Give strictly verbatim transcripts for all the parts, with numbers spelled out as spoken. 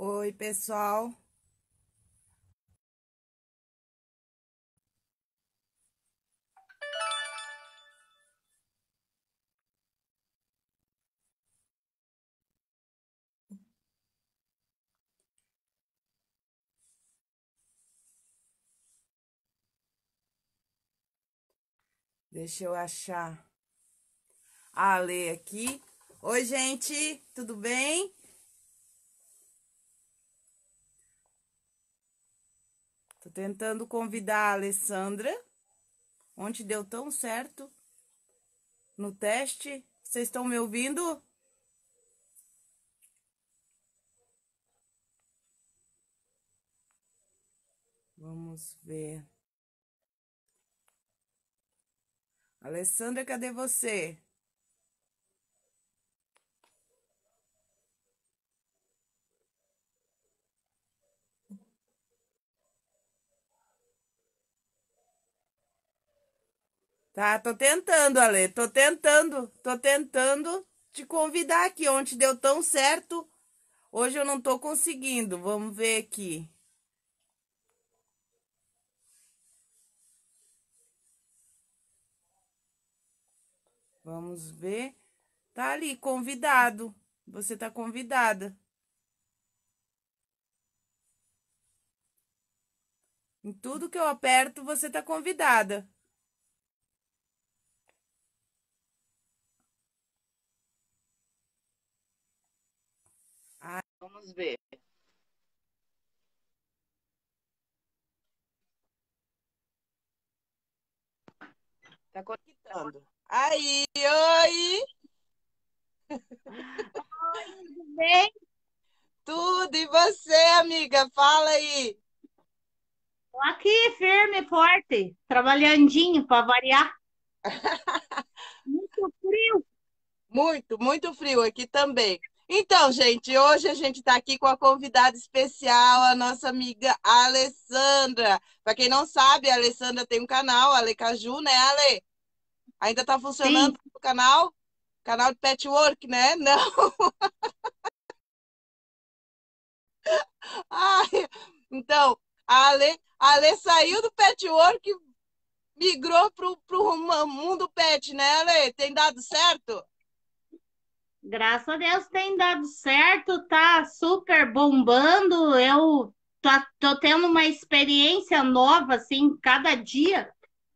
Oi, pessoal. Deixa eu achar a Ale aqui. Oi, gente, tudo bem? Tô tentando convidar a Alessandra. Ontem deu tão certo no teste. Vocês estão me ouvindo? Vamos ver. Alessandra, cadê você? Tá, tô tentando, Ale, tô tentando, tô tentando te convidar aqui. Ontem deu tão certo, hoje eu não tô conseguindo. Vamos ver aqui. Vamos ver. Tá ali, convidado. Você tá convidada. Em tudo que eu aperto, você tá convidada. Ah, vamos ver. Tá conectando. Aí, oi! Oi, tudo bem? Tudo, e você, amiga? Fala aí! Tô aqui, firme e forte, trabalhandinho para variar. Muito frio! Muito, muito frio aqui também. Então, gente, hoje a gente está aqui com a convidada especial, a nossa amiga Alessandra. Para quem não sabe, a Alessandra tem um canal, Alecaju, né, Ale? Ainda tá funcionando Sim. o canal? Canal de Pet Work, né? Não. Ai, então, a Ale, a Ale saiu do Pet Work e migrou pro, pro mundo pet, né, Ale? Tem dado certo? Graças a Deus tem dado certo, tá super bombando. Eu tô, tô tendo uma experiência nova, assim, cada dia,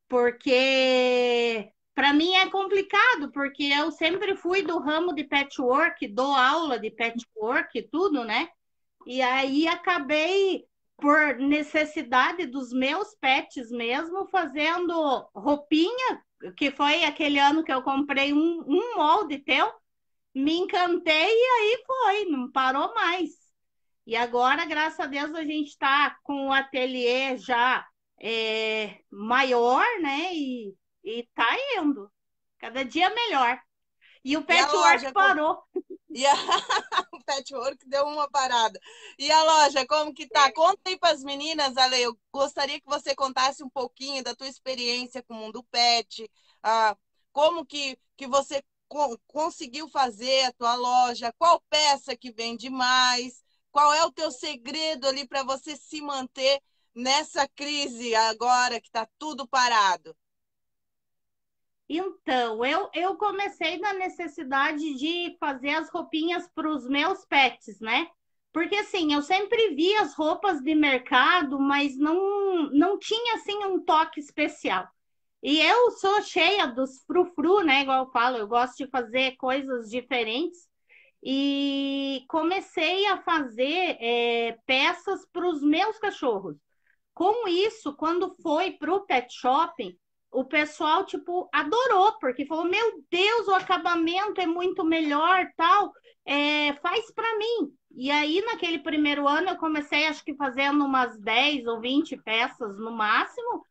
porque... Para mim é complicado, porque eu sempre fui do ramo de patchwork, dou aula de patchwork e tudo, né? E aí acabei, por necessidade dos meus pets mesmo, fazendo roupinha, que foi aquele ano que eu comprei um, um molde teu, me encantei e aí foi, não parou mais. E agora, graças a Deus, a gente está com o ateliê já é, maior, né? E... E tá indo. Cada dia melhor. E o patchwork parou. E a... o patchwork deu uma parada. E a loja, como que tá? Conta aí pras meninas, Ale. Eu gostaria que você contasse um pouquinho da tua experiência com o mundo pet. Ah, como que, que você co conseguiu fazer a tua loja? Qual peça que vende mais? Qual é o teu segredo ali para você se manter nessa crise agora que tá tudo parado? Então, eu, eu comecei da necessidade de fazer as roupinhas para os meus pets, né? Porque, assim, eu sempre vi as roupas de mercado, mas não, não tinha, assim, um toque especial. E eu sou cheia dos frufru, né? Igual eu falo, eu gosto de fazer coisas diferentes. E comecei a fazer é, peças para os meus cachorros. Com isso, quando foi para o pet shopping, o pessoal, tipo, adorou, porque falou, meu Deus, o acabamento é muito melhor, tal, é, faz para mim. E aí, naquele primeiro ano, eu comecei, acho que fazendo umas dez ou vinte peças no máximo,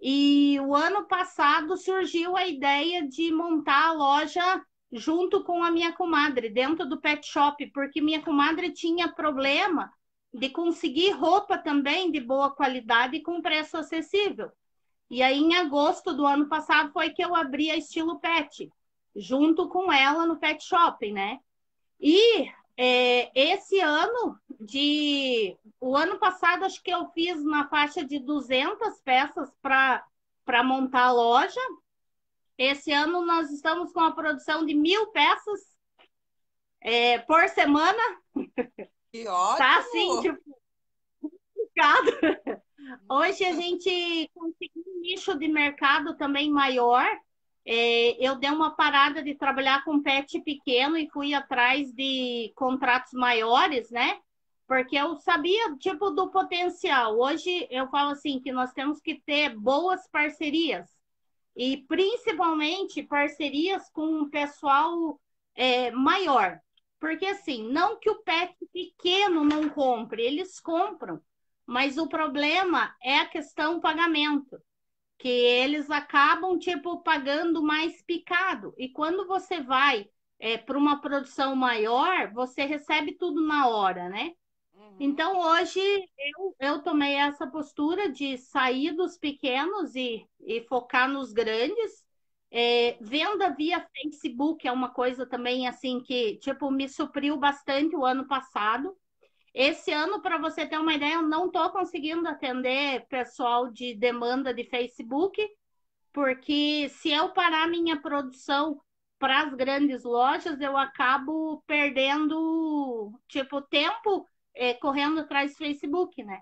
e o ano passado surgiu a ideia de montar a loja junto com a minha comadre, dentro do pet shop, porque minha comadre tinha problema de conseguir roupa também de boa qualidade e com preço acessível. E aí, em agosto do ano passado, foi que eu abri a Estilo Pet, junto com ela no pet shopping, né? E é, esse ano de... O ano passado, acho que eu fiz na faixa de duzentas peças para para montar a loja. Esse ano nós estamos com a produção de mil peças é, por semana. Que ótimo! Tá assim, tipo... complicado. Hoje a gente conseguiu um nicho de mercado também maior. É, eu dei uma parada de trabalhar com pet pequeno e fui atrás de contratos maiores, né? Porque eu sabia, tipo, do potencial. Hoje eu falo assim, que nós temos que ter boas parcerias. E principalmente parcerias com um pessoal é, maior. Porque assim, não que o pet pequeno não compre, eles compram. Mas o problema é a questão do pagamento, que eles acabam, tipo, pagando mais picado. E quando você vai é, para uma produção maior, você recebe tudo na hora, né? Uhum. Então, hoje, eu, eu tomei essa postura de sair dos pequenos e, e focar nos grandes. É, venda via Facebook é uma coisa também, assim, que, tipo, me supriu bastante o ano passado. Esse ano, para você ter uma ideia, eu não estou conseguindo atender pessoal de demanda de Facebook, porque se eu parar minha produção para as grandes lojas, eu acabo perdendo, tipo, tempo é, correndo atrás do Facebook, né?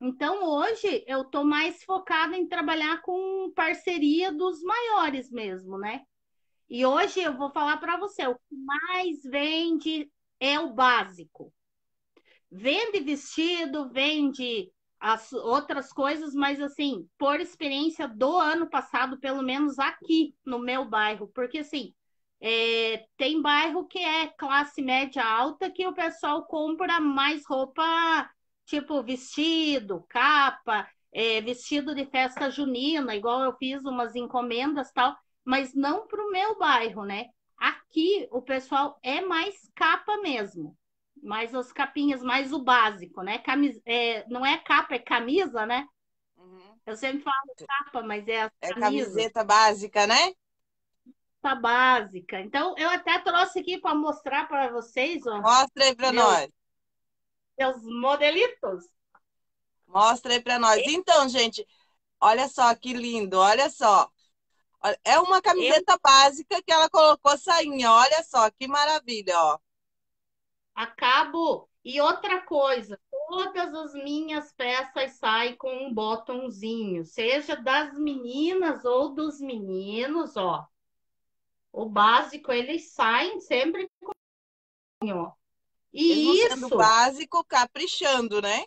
Então, hoje, eu estou mais focada em trabalhar com parceria dos maiores mesmo, né? E hoje, eu vou falar para você, o que mais vende é o básico. Vende vestido, vende as outras coisas, mas assim, por experiência do ano passado, pelo menos aqui no meu bairro, porque assim, é, tem bairro que é classe média alta que o pessoal compra mais roupa, tipo vestido, capa, é, vestido de festa junina, igual eu fiz umas encomendas tal, mas não para o meu bairro, né? Aqui o pessoal é mais capa mesmo. Mais as capinhas, mais o básico, né? Camisa, é, não é capa, é camisa, né? Uhum. Eu sempre falo capa, mas é a camisa. É camiseta básica, né? Tá básica. Então, eu até trouxe aqui para mostrar para vocês. Ó, mostra aí para nós. Meus modelitos. Mostra aí para nós. Então, gente, olha só que lindo, olha só. É uma camiseta eu... básica que ela colocou sainha, olha só, que maravilha, ó. Acabo. E outra coisa, todas as minhas peças saem com um botãozinho, seja das meninas ou dos meninos, ó. O básico, eles saem sempre com ó. E mesmo isso... sendo básico, caprichando, né?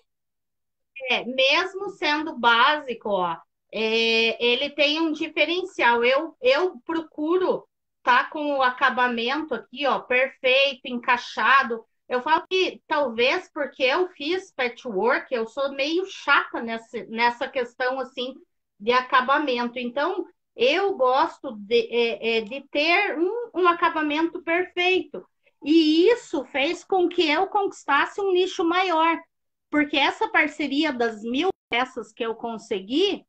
É, mesmo sendo básico, ó, é, ele tem um diferencial. Eu, eu procuro tá com o acabamento aqui, ó, perfeito, encaixado. Eu falo que talvez porque eu fiz patchwork, eu sou meio chata nessa, nessa questão, assim, de acabamento. Então, eu gosto de, de ter um, um acabamento perfeito. E isso fez com que eu conquistasse um nicho maior. Porque essa parceria das mil peças que eu consegui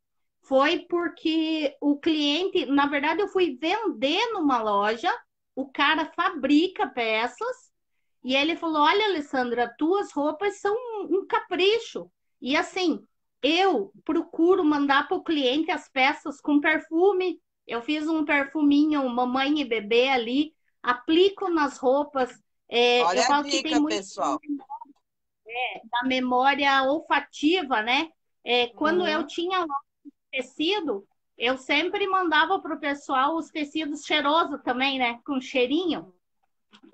foi porque o cliente... Na verdade, eu fui vender numa loja, o cara fabrica peças. E ele falou, olha, Alessandra, tuas roupas são um, um capricho. E assim, eu procuro mandar para o cliente as peças com perfume. Eu fiz um perfuminho, um mamãe e bebê ali, aplico nas roupas. É, olha eu falo a dica, que tem muito pessoal. É, da memória olfativa, né? É, quando uhum. eu tinha tecido, eu sempre mandava para o pessoal os tecidos cheirosos também, né? Com cheirinho.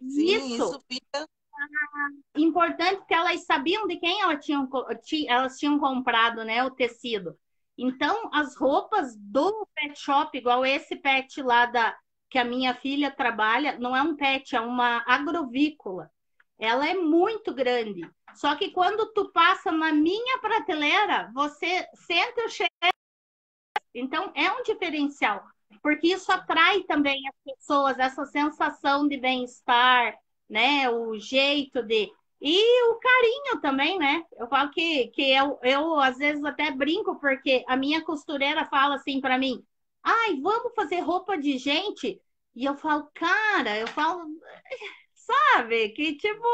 Sim, isso, isso fica... importante que elas sabiam de quem elas tinham, elas tinham comprado, né, o tecido. Então, as roupas do pet shop, igual esse pet lá da, que a minha filha trabalha, não é um pet, é uma agrovícola. Ela é muito grande. Só que quando tu passa na minha prateleira, você sente o cheiro. Então, é um diferencial. Porque isso atrai também as pessoas, essa sensação de bem-estar, né? O jeito de... E o carinho também, né? Eu falo que, que eu, eu, às vezes, até brinco, porque a minha costureira fala assim para mim, ai, vamos fazer roupa de gente? E eu falo, cara, eu falo... Sabe? Que, tipo...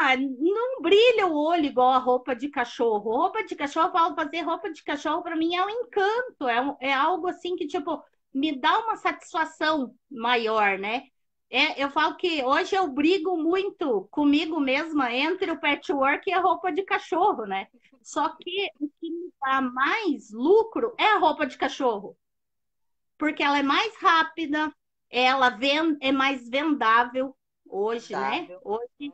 Ah, não brilha o olho igual a roupa de cachorro. Roupa de cachorro, eu falo, fazer roupa de cachorro para mim é um encanto, é, um, é algo assim que, tipo, me dá uma satisfação maior, né? É, eu falo que hoje eu brigo muito comigo mesma entre o patchwork e a roupa de cachorro, né? Só que o que me dá mais lucro é a roupa de cachorro, porque ela é mais rápida, ela vende, é mais vendável hoje, vendável. né? Hoje,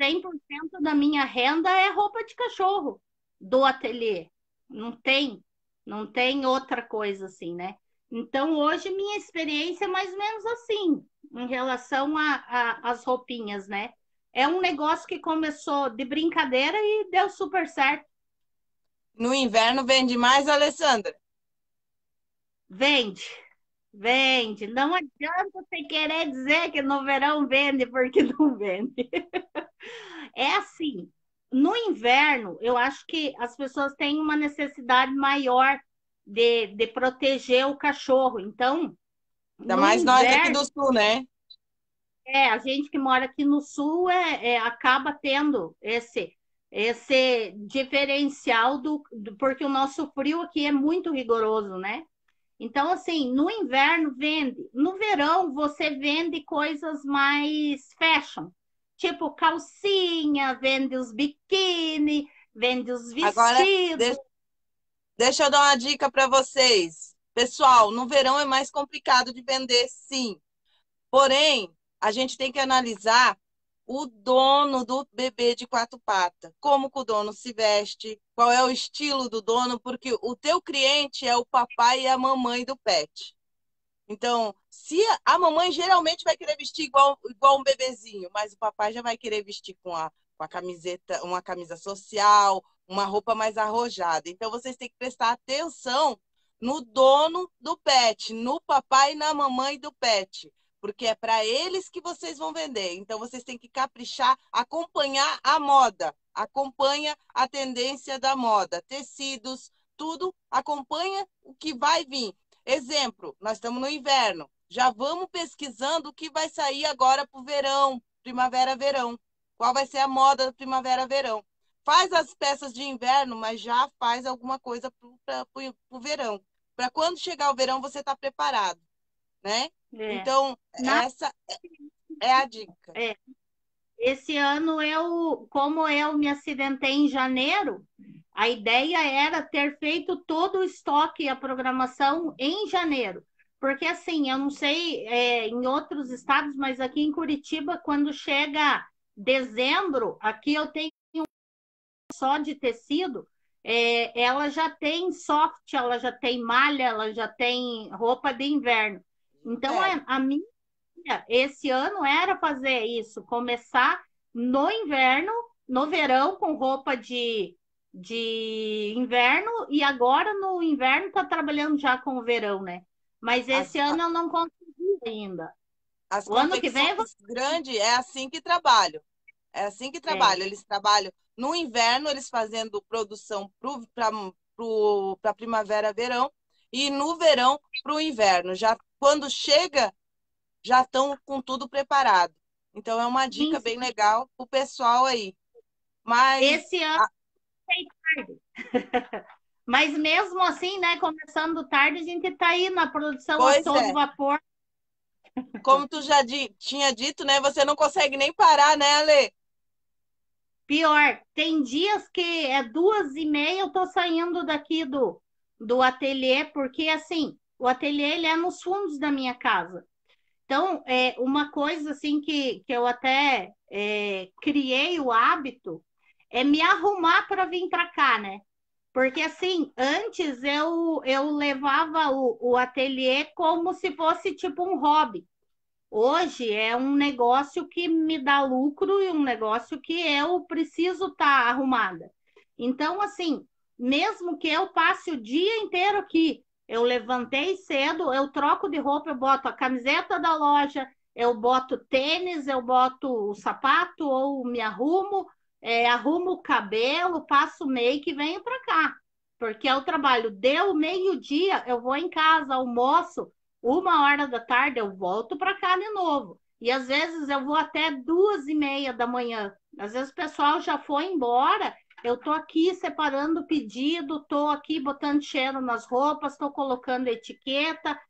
cem por cento da minha renda é roupa de cachorro do ateliê. Não tem, não tem outra coisa assim, né? Então, hoje, minha experiência é mais ou menos assim, em relação às roupinhas, né? É um negócio que começou de brincadeira e deu super certo. No inverno vende mais, Alessandra? Vende, vende. Não adianta você querer dizer que no verão vende, porque não vende. É assim, no inverno, eu acho que as pessoas têm uma necessidade maior De, de proteger o cachorro. Então, ainda mais nós aqui do sul, né? É, a gente que mora aqui no sul é, é, acaba tendo esse, esse diferencial, do, do, porque o nosso frio aqui é muito rigoroso, né? Então, assim, no inverno vende. No verão, você vende coisas mais fashion. Tipo calcinha, vende os biquíni, vende os vestidos. Agora, deixa... Deixa eu dar uma dica para vocês. Pessoal, no verão é mais complicado de vender, sim. Porém, a gente tem que analisar o dono do bebê de quatro patas. Como que o dono se veste, qual é o estilo do dono, porque o teu cliente é o papai e a mamãe do pet. Então, se a mamãe geralmente vai querer vestir igual, igual um bebezinho, mas o papai já vai querer vestir com a, com a camiseta, uma camisa social, uma roupa mais arrojada. Então, vocês têm que prestar atenção no dono do pet, no papai e na mamãe do pet, porque é para eles que vocês vão vender. Então, vocês têm que caprichar, acompanhar a moda, acompanha a tendência da moda, tecidos, tudo, acompanha o que vai vir. Exemplo, nós estamos no inverno, já vamos pesquisando o que vai sair agora para o verão, primavera-verão. Qual vai ser a moda da primavera-verão? Faz as peças de inverno, mas já faz alguma coisa para o verão. Para quando chegar o verão, você está preparado, né? É. Então, Na... essa é a dica. É. Esse ano, eu, como eu me acidentei em janeiro, a ideia era ter feito todo o estoque e a programação em janeiro. Porque, assim, eu não sei é, em outros estados, mas aqui em Curitiba, quando chega dezembro, aqui eu tenho só de tecido, é, ela já tem soft, ela já tem malha, ela já tem roupa de inverno. Então, é. a, a minha esse ano era fazer isso, começar no inverno, no verão, com roupa de, de inverno, e agora no inverno tá trabalhando já com o verão, né? Mas esse as, ano eu não consegui ainda. As o ano que vem... grande é assim que trabalho. É assim que trabalham. É. Eles trabalham no inverno, eles fazendo produção para primavera, verão, e no verão para o inverno. Já, quando chega, já estão com tudo preparado. Então, é uma dica Isso. bem legal para o pessoal aí. Mas, Esse ano a... foi tarde. Mas mesmo assim, né, começando tarde, a gente está aí na produção pois a todo é. vapor. Como tu já di... tinha dito, né? Você não consegue nem parar, né, Ale? Pior, tem dias que é duas e meia, eu tô saindo daqui do, do ateliê, porque assim, o ateliê ele é nos fundos da minha casa. Então, é uma coisa assim que, que eu até é, criei o hábito é me arrumar para vir para cá, né? Porque assim, antes eu, eu levava o, o ateliê como se fosse tipo um hobby. Hoje é um negócio que me dá lucro e um negócio que eu preciso estar tá arrumada. Então, assim, mesmo que eu passe o dia inteiro aqui, eu levantei cedo, eu troco de roupa, eu boto a camiseta da loja, eu boto tênis, eu boto o sapato ou me arrumo, é, arrumo o cabelo, passo o make e venho para cá. Porque é o trabalho. Deu meio-dia, eu vou em casa, almoço, uma hora da tarde eu volto para cá de novo. E às vezes eu vou até duas e meia da manhã. Às vezes o pessoal já foi embora, eu tô aqui separando o pedido, tô aqui botando cheiro nas roupas, tô colocando etiqueta,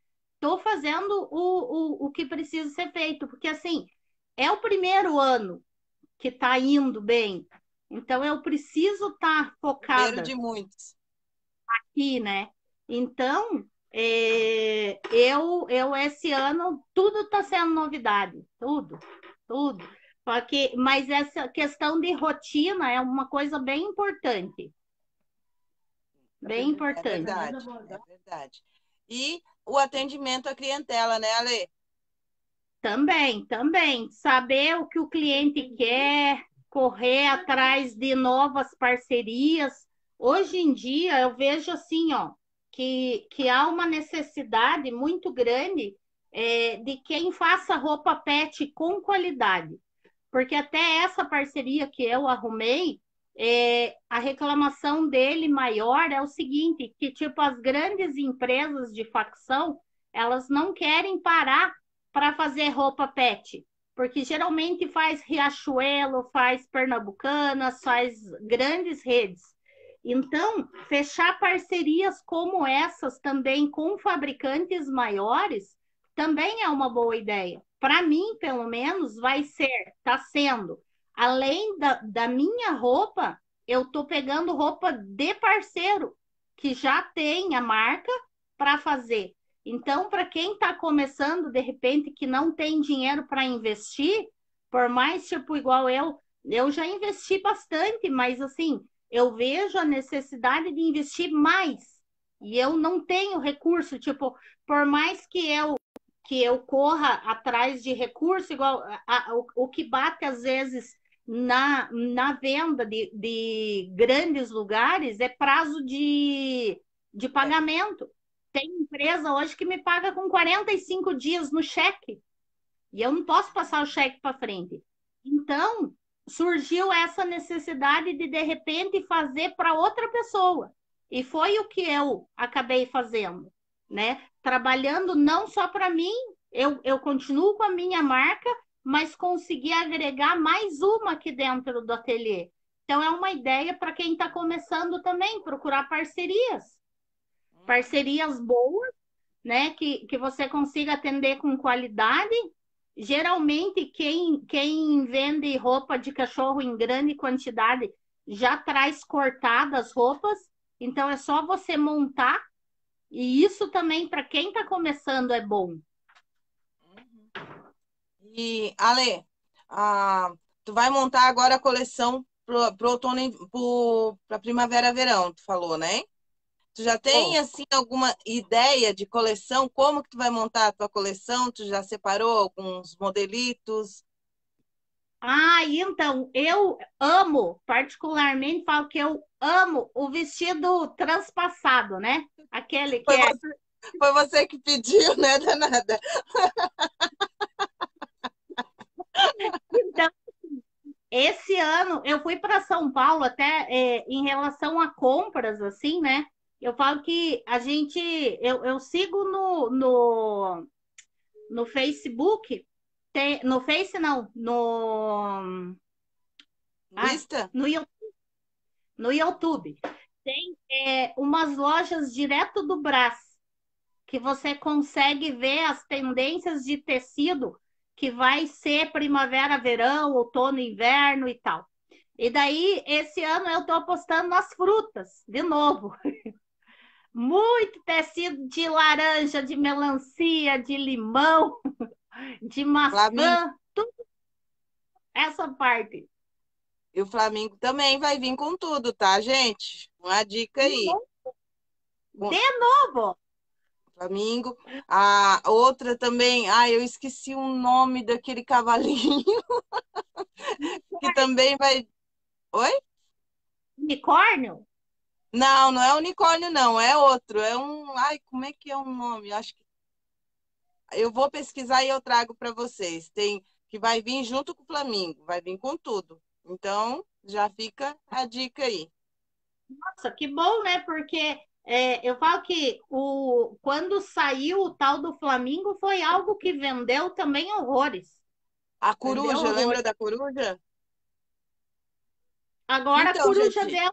tô fazendo o, o, o que precisa ser feito, porque assim, é o primeiro ano que tá indo bem, então eu preciso estar tá focada. Primeiro de muitos. Aqui, né? Então... É, eu, eu esse ano tudo está sendo novidade, tudo, tudo. Porque, mas essa questão de rotina é uma coisa bem importante, bem importante. É verdade, é verdade. E o atendimento à clientela, né, Ale? Também, também. Saber o que o cliente quer, correr atrás de novas parcerias. Hoje em dia eu vejo assim, ó. Que, que há uma necessidade muito grande é, de quem faça roupa pet com qualidade. Porque até essa parceria que eu arrumei, é, a reclamação dele maior é o seguinte, que tipo, as grandes empresas de facção, elas não querem parar para fazer roupa pet. Porque geralmente faz Riachuelo, faz Pernambucana, faz grandes redes. Então, fechar parcerias como essas também com fabricantes maiores também é uma boa ideia. Para mim, pelo menos, vai ser, está sendo. Além da, da minha roupa, eu estou pegando roupa de parceiro, que já tem a marca para fazer. Então, para quem está começando, de repente, que não tem dinheiro para investir, por mais, tipo, igual eu, eu já investi bastante, mas assim... Eu vejo a necessidade de investir mais e eu não tenho recurso, tipo, por mais que eu, que eu corra atrás de recurso, igual a, a, o, o que bate às vezes na, na venda de, de grandes lugares é prazo de, de pagamento. Tem empresa hoje que me paga com quarenta e cinco dias no cheque e eu não posso passar o cheque para frente. Então... surgiu essa necessidade de, de repente, fazer para outra pessoa. E foi o que eu acabei fazendo, né? Trabalhando não só para mim, eu, eu continuo com a minha marca, mas consegui agregar mais uma aqui dentro do ateliê. Então, é uma ideia para quem está começando também, procurar parcerias. Parcerias boas, né? Que, que você consiga atender com qualidade. Geralmente, quem, quem vende roupa de cachorro em grande quantidade já traz cortadas roupas, então é só você montar, e isso também, para quem está começando, é bom. E, Ale, ah, tu vai montar agora a coleção para primavera-verão, tu falou, né? Tu já tem, bom, assim, alguma ideia de coleção? Como que tu vai montar a tua coleção? Tu já separou alguns modelitos? Ah, então, eu amo, particularmente, falo que eu amo o vestido transpassado, né? Aquele que foi é... Você, foi você que pediu, né, danada? Então, esse ano, eu fui para São Paulo até é, em relação a compras, assim, né? Eu falo que a gente... Eu, eu sigo no, no, no Facebook... Tem, no Face, não. No... Ah, no, YouTube, no YouTube. Tem é, umas lojas direto do Brás, que você consegue ver as tendências de tecido que vai ser primavera, verão, outono, inverno e tal. E daí, esse ano, eu estou apostando nas frutas, de novo. Muito tecido de laranja, de melancia, de limão, de maçã, tudo essa parte. E o Flamengo também vai vir com tudo, tá, gente? Uma dica aí. De novo. De novo. Flamengo. A outra também... Ah, eu esqueci o nome daquele cavalinho. Que também vai... Oi? Unicórnio? Não, não é unicórnio, não. É outro. É um... Ai, como é que é o nome? Acho que... Eu vou pesquisar e eu trago para vocês. Tem... Que vai vir junto com o Flamingo. Vai vir com tudo. Então, já fica a dica aí. Nossa, que bom, né? Porque é, eu falo que o... quando saiu o tal do Flamingo, foi algo que vendeu também horrores. A coruja, entendeu? Lembra da coruja? Agora então, a coruja gente, deu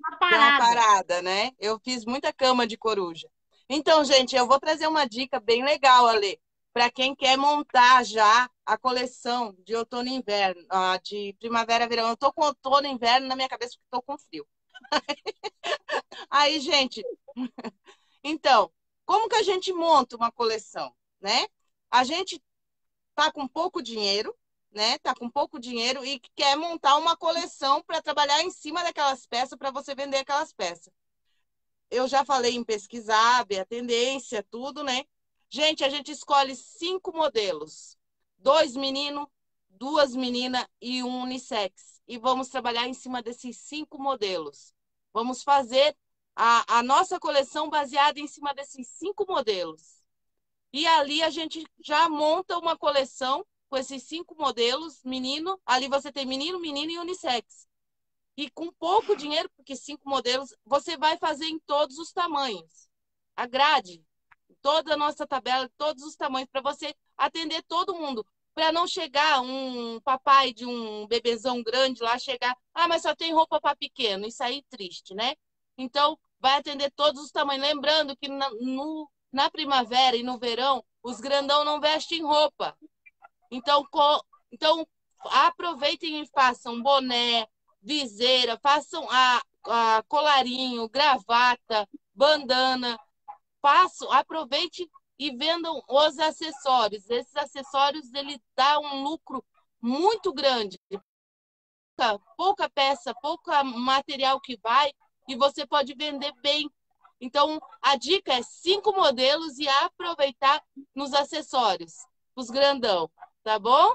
uma parada. Deu uma parada, né? Eu fiz muita cama de coruja. Então, gente, eu vou trazer uma dica bem legal, Ale, para quem quer montar já a coleção de outono e inverno, de primavera e verão. Eu tô com outono e inverno na minha cabeça porque tô com frio. Aí, gente, então, como que a gente monta uma coleção, né? A gente tá com pouco dinheiro, né? Tá com pouco dinheiro e quer montar uma coleção para trabalhar em cima daquelas peças, para você vender aquelas peças. Eu já falei em pesquisar, ver a tendência, tudo, né? Gente, a gente escolhe cinco modelos. Dois meninos, duas meninas e um unissex. E vamos trabalhar em cima desses cinco modelos. Vamos fazer a, a nossa coleção baseada em cima desses cinco modelos. E ali a gente já monta uma coleção com esses cinco modelos, menino. Ali você tem menino, menino e unissex. E com pouco dinheiro, porque cinco modelos, você vai fazer em todos os tamanhos. A grade, toda a nossa tabela, todos os tamanhos, para você atender todo mundo. Para não chegar um papai de um bebezão grande lá, chegar, ah, mas só tem roupa para pequeno, e sair triste, né? Então, vai atender todos os tamanhos. Lembrando que na, no, na primavera e no verão, os grandão não vestem roupa. Então, co, então aproveitem e façam boné, viseira, façam a, a colarinho, gravata, bandana, façam, aproveite e vendam os acessórios. Esses acessórios, ele dá um lucro muito grande. Pouca, pouca peça, pouco material que vai e você pode vender bem. Então, a dica é cinco modelos e aproveitar nos acessórios, os grandão, tá bom?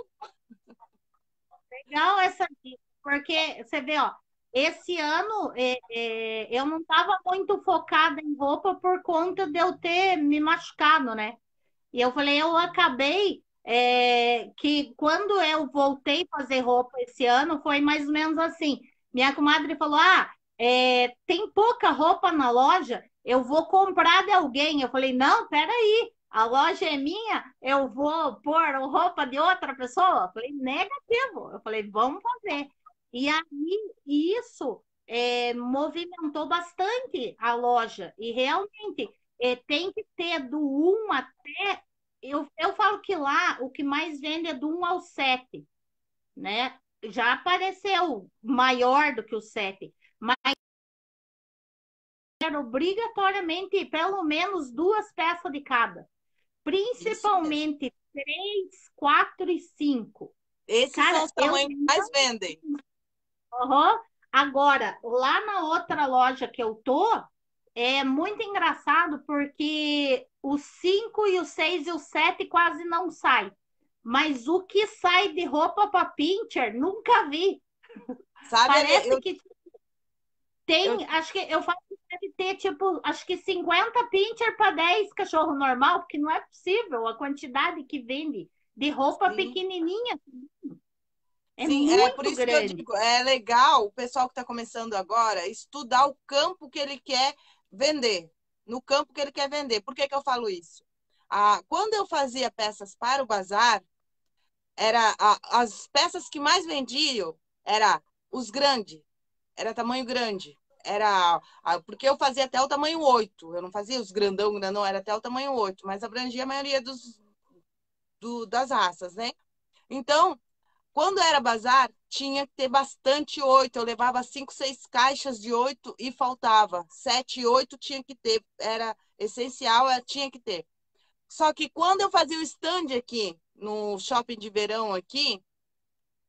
Legal essa dica. Porque, você vê, ó, esse ano é, é, eu não estava muito focada em roupa por conta de eu ter me machucado, né? E eu falei, eu acabei é, que quando eu voltei a fazer roupa esse ano, foi mais ou menos assim. Minha comadre falou, ah, é, tem pouca roupa na loja, eu vou comprar de alguém. Eu falei, não, peraí, a loja é minha, eu vou pôr roupa de outra pessoa? Eu falei, negativo. Eu falei, vamos fazer. E aí, isso é, movimentou bastante a loja. E realmente, é, tem que ter do um até... Eu, eu falo que lá, o que mais vende é do um ao sete, né? Já apareceu maior do que o sete. Mas era obrigatoriamente, pelo menos, duas peças de cada. Principalmente três, quatro e cinco. Esses Cara, são os tamanhos que mais vendem. Uhum. Agora, lá na outra loja que eu tô, é muito engraçado porque o cinco e o seis e o sete quase não sai. Mas o que sai de roupa para pincher, nunca vi. Sabe, parece eu... que tem, eu... acho que eu falo que deve ter tipo, acho que cinquenta pincher para dez cachorro normal, porque não é possível a quantidade que vende de roupa Sim. pequenininha. É Sim, muito é por isso grande. Que eu digo, é legal o pessoal que está começando agora estudar o campo que ele quer vender, no campo que ele quer vender. Por que que eu falo isso? Ah, quando eu fazia peças para o bazar, era ah, as peças que mais vendiam era os grandes, era tamanho grande, era ah, porque eu fazia até o tamanho oito, eu não fazia os grandão, grandão, era até o tamanho oito, mas abrangia a maioria dos, do, das raças, né? Então, quando era bazar, tinha que ter bastante oito. Eu levava cinco, seis caixas de oito e faltava. Sete e oito tinha que ter. Era essencial, tinha que ter. Só que quando eu fazia o stand aqui, no shopping de verão aqui,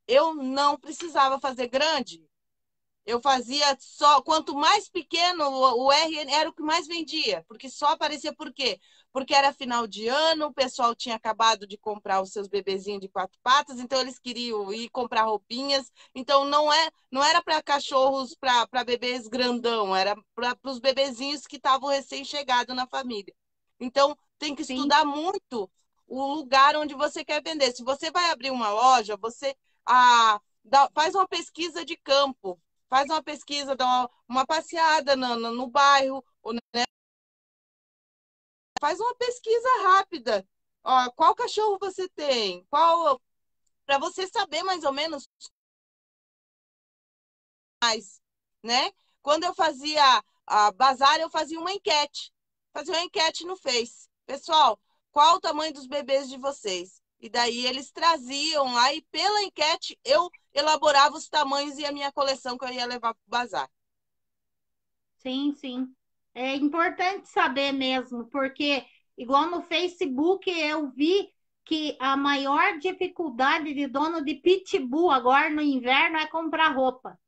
eu não precisava fazer grande. Eu fazia só... Quanto mais pequeno o R N era o que mais vendia. Porque só aparecia por quê? Porque era final de ano, o pessoal tinha acabado de comprar os seus bebezinhos de quatro patas, então eles queriam ir comprar roupinhas. Então, não, é, não era para cachorros, para bebês grandão, era para os bebezinhos que estavam recém-chegados na família. Então, tem que Sim. estudar muito o lugar onde você quer vender. Se você vai abrir uma loja, você ah, dá, faz uma pesquisa de campo, faz uma pesquisa, dá uma, uma passeada no, no, no bairro, né? Faz uma pesquisa rápida. Ó, qual cachorro você tem? Qual para você saber mais ou menos mais, né? Quando eu fazia a bazar, eu fazia uma enquete. Fazia uma enquete no Face. Pessoal, qual o tamanho dos bebês de vocês? E daí eles traziam lá e pela enquete eu elaborava os tamanhos e a minha coleção que eu ia levar para o bazar. Sim, sim. É importante saber mesmo, porque igual no Facebook eu vi que a maior dificuldade de dono de pitbull agora no inverno é comprar roupa.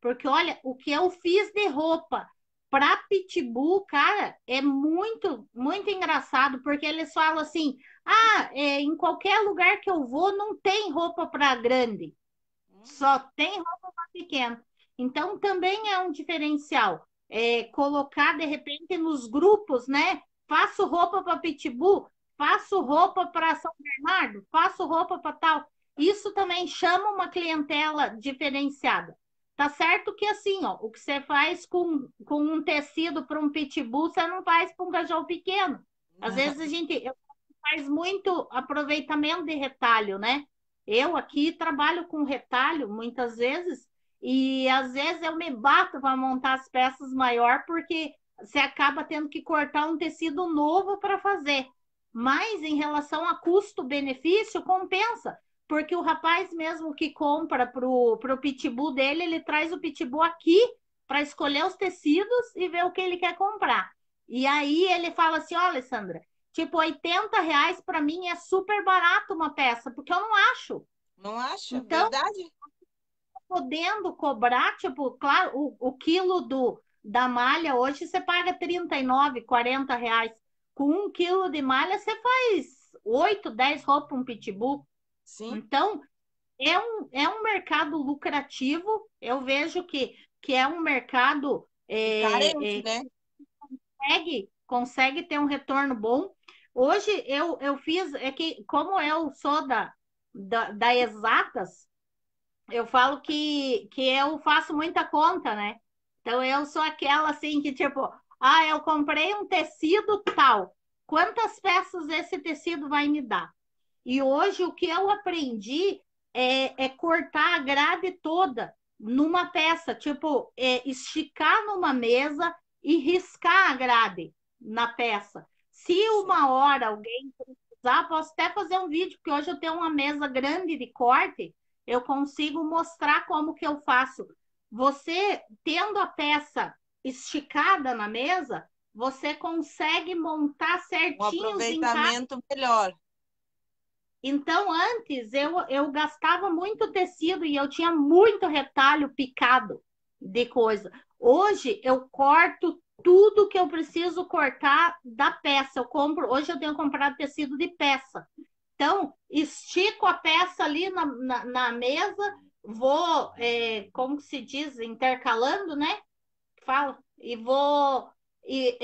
Porque olha, o que eu fiz de roupa para pitbull, cara, é muito, muito engraçado, porque eles falam assim, ah, é, em qualquer lugar que eu vou não tem roupa para grande, só tem roupa para pequeno. Então também é um diferencial. É, colocar, de repente, nos grupos, né? Faço roupa para pitbull, faço roupa para São Bernardo, faço roupa para tal. Isso também chama uma clientela diferenciada. Tá certo que assim, ó, o que você faz com, com um tecido para um pitbull, você não faz para um cachorro pequeno. Às vezes a gente eu, faz muito aproveitamento de retalho, né? Eu aqui trabalho com retalho muitas vezes. E às vezes eu me bato para montar as peças maior, porque você acaba tendo que cortar um tecido novo para fazer. Mas em relação a custo-benefício, compensa. Porque o rapaz mesmo que compra para o pitbull dele, ele traz o pitbull aqui para escolher os tecidos e ver o que ele quer comprar. E aí ele fala assim, ó, oh, Alessandra, tipo, oitenta reais para mim é super barato uma peça, porque eu não acho. Não acho, então, é verdade. Podendo cobrar, tipo, claro, o, o quilo do, da malha hoje você paga trinta e nove, quarenta reais. Com um quilo de malha você faz oito, dez roupas um pitbull. Sim. Então, é um, é um mercado lucrativo. Eu vejo que, que é um mercado é, carente, é, né? Que consegue, consegue ter um retorno bom. Hoje eu, eu fiz, é que como eu sou da, da, da Exatas, eu falo que, que eu faço muita conta, né? Então, eu sou aquela assim que, tipo, ah, eu comprei um tecido tal. Quantas peças esse tecido vai me dar? E hoje o que eu aprendi é, é cortar a grade toda numa peça. Tipo, é esticar numa mesa e riscar a grade na peça. Se uma hora alguém precisar, posso até fazer um vídeo, porque hoje eu tenho uma mesa grande de corte. Eu consigo mostrar como que eu faço. Você, tendo a peça esticada na mesa, você consegue montar certinho. Um aproveitamento melhor. Então, antes, eu, eu gastava muito tecido e eu tinha muito retalho picado de coisa. Hoje, eu corto tudo que eu preciso cortar da peça. Eu compro, hoje eu tenho comprado tecido de peça. Então, estico a peça ali na, na, na mesa, vou, é, como se diz, intercalando, né? Fala, e vou, e,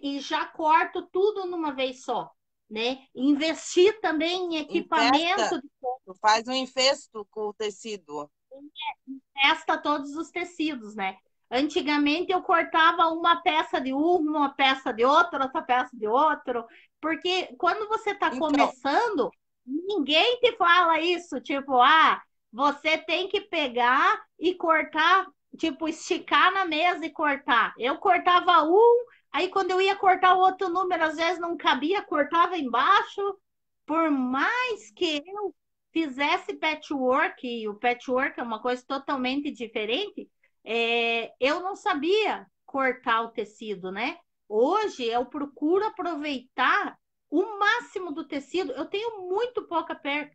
e, e já corto tudo numa vez só, né? Investir também em equipamento. De... Faz um infesto com o tecido. Infesta todos os tecidos, né? Antigamente eu cortava uma peça de um, uma peça de outra, outra peça de outro, porque quando você está então... começando, ninguém te fala isso, tipo, ah, você tem que pegar e cortar, tipo, esticar na mesa e cortar. Eu cortava um, aí quando eu ia cortar o outro número, às vezes não cabia, cortava embaixo. Por mais que eu fizesse patchwork, e o patchwork é uma coisa totalmente diferente, É, eu não sabia cortar o tecido, né? Hoje eu procuro aproveitar o máximo do tecido. Eu tenho muito pouca perca,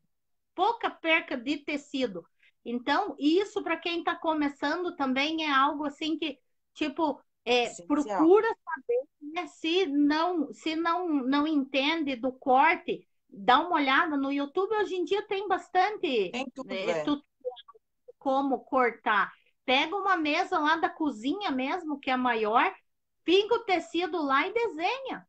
pouca perca de tecido. Então, isso para quem está começando também é algo assim que, tipo, é, procura saber, né? Se não, se não, não entende do corte, dá uma olhada no YouTube. Hoje em dia tem bastante tem tudo, é, tutorial de como cortar. Pega uma mesa lá da cozinha mesmo, que é maior, pinga o tecido lá e desenha.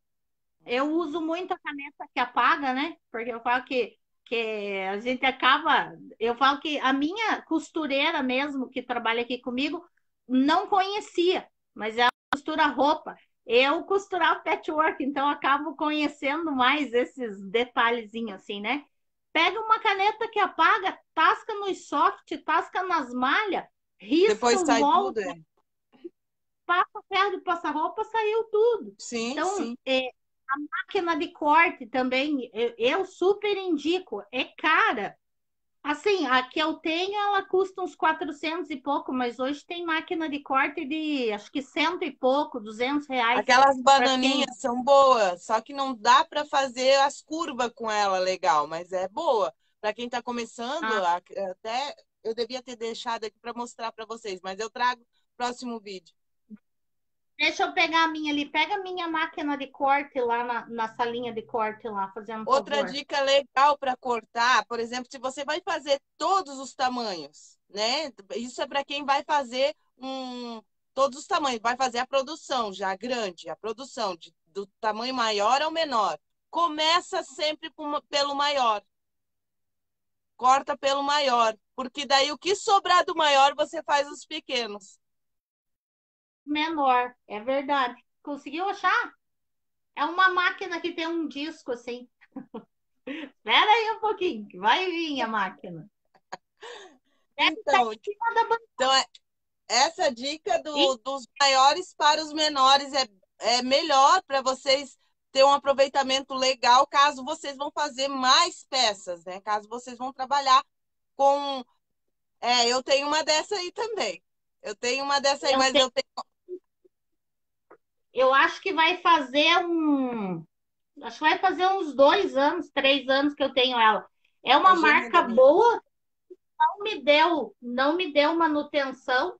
Eu uso muito a caneta que apaga, né? Porque eu falo que, que a gente acaba... Eu falo que a minha costureira mesmo, que trabalha aqui comigo, não conhecia, mas ela costura roupa. Eu costurava patchwork, então eu acabo conhecendo mais esses detalhezinhos, assim, né? Pega uma caneta que apaga, tasca nos soft, tasca nas malhas, risca, depois sai molda, tudo, é. Passa perto do passa-roupa, saiu tudo. Sim, então, sim. É, a máquina de corte também, eu, eu super indico, é cara. Assim, a que eu tenho, ela custa uns quatrocentos e pouco, mas hoje tem máquina de corte de, acho que cento e pouco, duzentos reais. Aquelas bananinhas quem... são boas, só que não dá para fazer as curvas com ela legal, mas é boa. Para quem está começando, ah. até eu devia ter deixado aqui para mostrar para vocês, mas eu trago no próximo vídeo. Deixa eu pegar a minha ali. Pega a minha máquina de corte lá na, na salinha de corte lá, fazendo outra favor. Dica legal para cortar, por exemplo, se você vai fazer todos os tamanhos, né? Isso é para quem vai fazer um, todos os tamanhos, vai fazer a produção já grande, a produção de, do tamanho maior ao menor. Começa sempre com, pelo maior. Corta pelo maior, porque daí o que sobrar do maior você faz os pequenos. Menor, é verdade. Conseguiu achar? É uma máquina que tem um disco assim. Espera aí um pouquinho, que vai vir a máquina. Então, então é, essa dica do, dos maiores para os menores é, é melhor para vocês ter um aproveitamento legal, caso vocês vão fazer mais peças, né? Caso vocês vão trabalhar com... É, eu tenho uma dessa aí também. Eu tenho uma dessa aí, eu mas tenho... eu tenho... Eu acho que vai fazer um... Acho que vai fazer uns dois anos, três anos que eu tenho ela. É uma marca boa, não me deu, não me deu manutenção.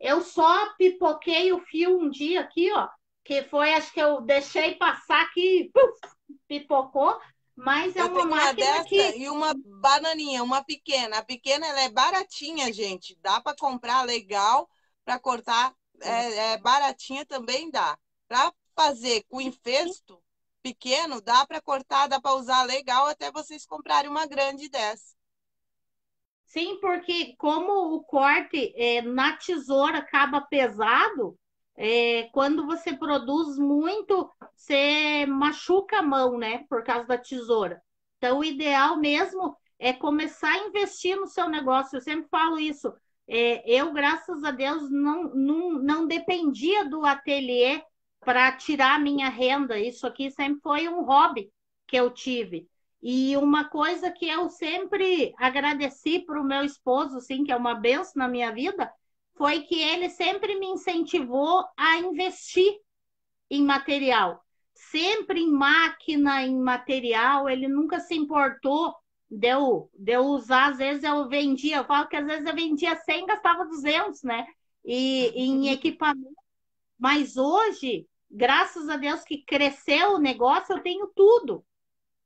Eu só pipoquei o fio um dia aqui, ó. Que foi, acho que eu deixei passar que puf, pipocou. Mas é eu uma máquina dessa que... E uma bananinha, uma pequena. A pequena, ela é baratinha, gente. Dá para comprar legal, para cortar... É, é baratinha também dá. Para fazer com infesto pequeno, dá para cortar, dá para usar legal até vocês comprarem uma grande dessa. Sim, porque como o corte é, na tesoura acaba pesado, é, quando você produz muito, você machuca a mão, né? Por causa da tesoura. Então, o ideal mesmo é começar a investir no seu negócio. Eu sempre falo isso. É, eu, graças a Deus, não, não, não dependia do ateliê para tirar a minha renda. Isso aqui sempre foi um hobby que eu tive. E uma coisa que eu sempre agradeci para o meu esposo, assim, que é uma benção na minha vida, foi que ele sempre me incentivou a investir em material. Sempre em máquina, em material, ele nunca se importou. Deu, deu usar, às vezes eu vendia, eu falo que às vezes eu vendia cem, gastava duzentos, né? E em equipamento. Mas hoje, graças a Deus que cresceu o negócio, eu tenho tudo.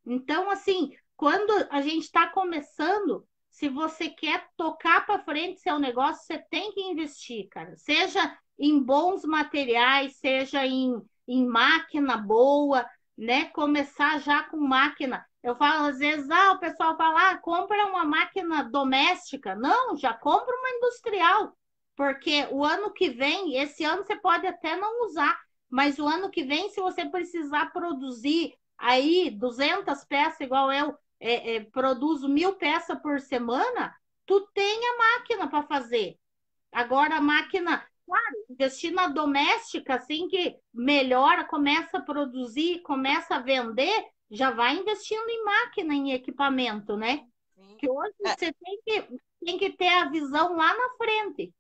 Então, assim, quando a gente está começando, se você quer tocar para frente seu negócio, você tem que investir, cara. Seja em bons materiais, seja em, em máquina boa, né? Começar já com máquina. Eu falo, às vezes, ah, o pessoal fala, ah, compra uma máquina doméstica. Não, já compra uma industrial. Porque o ano que vem, esse ano você pode até não usar, mas o ano que vem, se você precisar produzir aí duzentas peças, igual eu é, é, produzo mil peças por semana, tu tem a máquina para fazer. Agora, a máquina, claro, investir na doméstica, assim que melhora, começa a produzir, começa a vender... Já vai investindo em máquina, em equipamento, né? Sim. Que hoje é. Você tem que, tem que ter a visão lá na frente.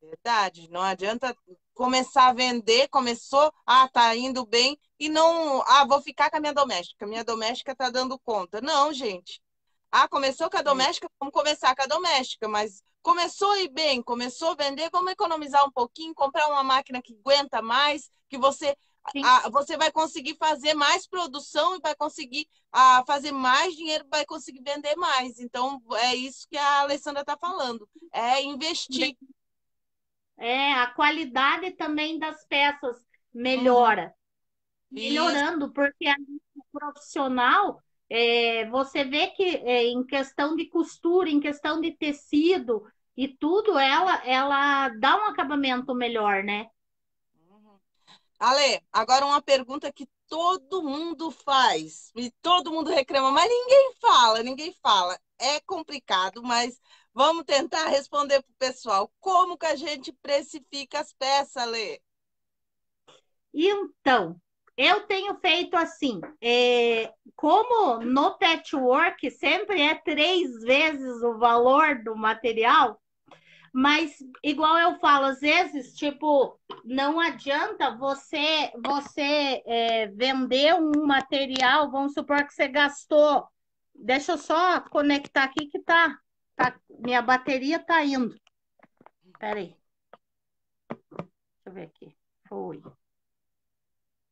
Verdade. Não adianta começar a vender, começou, ah, tá indo bem, e não, ah, vou ficar com a minha doméstica. Minha doméstica tá dando conta. Não, gente. Ah, começou com a doméstica, vamos começar com a doméstica, mas começou a ir bem, começou a vender, vamos economizar um pouquinho, comprar uma máquina que aguenta mais, que você... A, você vai conseguir fazer mais produção e vai conseguir a, fazer mais dinheiro, vai conseguir vender mais. Então, é isso que a Alessandra está falando. É investir. É, a qualidade também das peças melhora. Uhum. Melhorando, porque a profissional, é, você vê que é, em questão de costura, em questão de tecido e tudo, ela, ela dá um acabamento melhor, né? Ale, agora uma pergunta que todo mundo faz e todo mundo reclama, mas ninguém fala, ninguém fala. É complicado, mas vamos tentar responder para o pessoal. Como que a gente precifica as peças, Lê? Então, eu tenho feito assim, é, como no patchwork sempre é três vezes o valor do material, mas igual eu falo, às vezes, tipo, não adianta você, você é, vender um material, vamos supor que você gastou, deixa eu só conectar aqui que tá, tá minha bateria tá indo. Espera aí. Deixa eu ver aqui. Foi.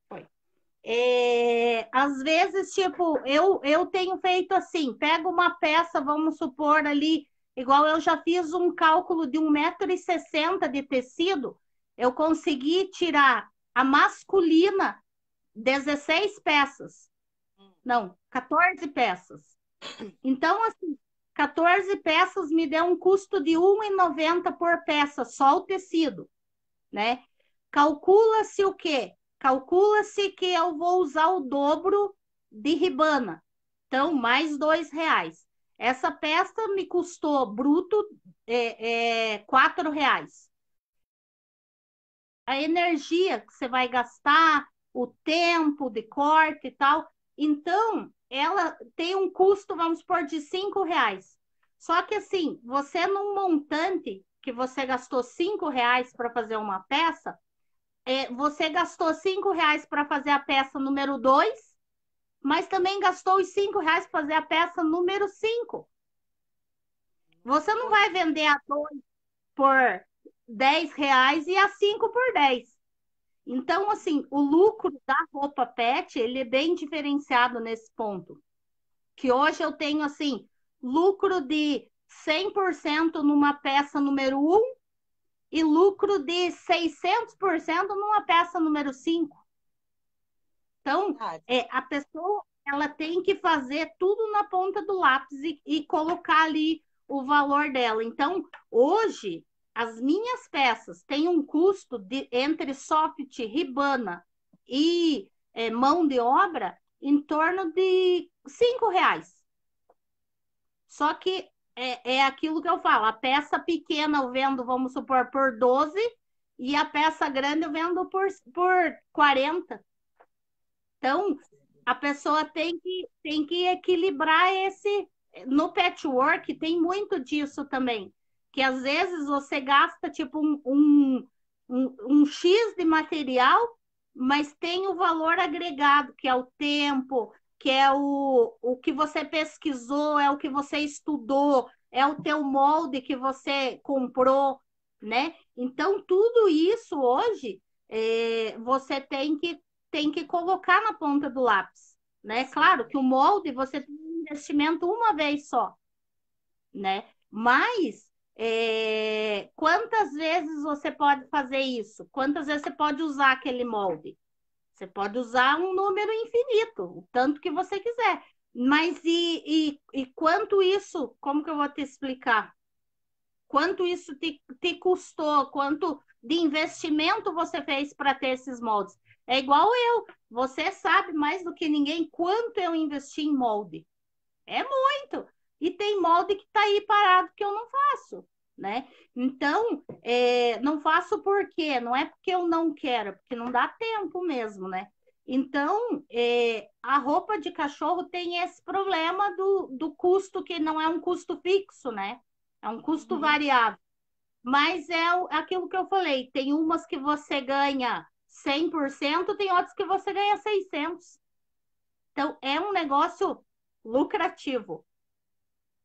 Foi. É, às vezes, tipo, eu, eu tenho feito assim, pego uma peça, vamos supor ali, igual eu já fiz um cálculo de um metro e sessenta de tecido, eu consegui tirar a masculina dezesseis peças. Não, quatorze peças. Então, assim, quatorze peças me deu um custo de um real e noventa centavos por peça, só o tecido, né? Calcula-se o quê? Calcula-se que eu vou usar o dobro de ribana. Então, mais dois reais. Essa peça me custou bruto é, é, quatro reais. A energia que você vai gastar, o tempo de corte e tal. Então, ela tem um custo, vamos supor, de cinco reais. Só que assim, você num montante que você gastou cinco reais para fazer uma peça, é, você gastou cinco reais para fazer a peça número dois, mas também gastou os cinco reais para fazer a peça número cinco. Você não vai vender a dois por dez reais e a cinco por dez. Então, assim, o lucro da roupa pet, ele é bem diferenciado nesse ponto. Que hoje eu tenho, assim, lucro de cem por cento numa peça número um e lucro de seiscentos por cento numa peça número cinco. Então, é, a pessoa ela tem que fazer tudo na ponta do lápis e, e colocar ali o valor dela. Então, hoje, as minhas peças têm um custo de, entre soft, ribana e é, mão de obra em torno de cinco reais. Só que é, é aquilo que eu falo, a peça pequena eu vendo, vamos supor, por doze e a peça grande eu vendo por, por quarenta. Então, a pessoa tem que, tem que equilibrar esse... No patchwork tem muito disso também, que às vezes você gasta tipo um, um, um, um X de material, mas tem o valor agregado, que é o tempo, que é o, o que você pesquisou, é o que você estudou, é o teu molde que você comprou, né? Então, tudo isso hoje é, você tem que tem que colocar na ponta do lápis, né? Claro que o molde você tem um investimento uma vez só, né? Mas é... quantas vezes você pode fazer isso? Quantas vezes você pode usar aquele molde? Você pode usar um número infinito, o tanto que você quiser. Mas e, e, e quanto isso, como que eu vou te explicar? Quanto isso te, te custou? Quanto de investimento você fez para ter esses moldes? É igual eu, você sabe mais do que ninguém quanto eu investi em molde. É muito. E tem molde que está aí parado que eu não faço, né? Então, é, não faço por quê? Não é porque eu não quero, porque não dá tempo mesmo, né? Então, é, a roupa de cachorro tem esse problema do, do custo, que não é um custo fixo, né? É um custo uhum. variável. Mas é aquilo que eu falei, tem umas que você ganha cem por cento, tem outros que você ganha seiscentos por cento. Então, é um negócio lucrativo.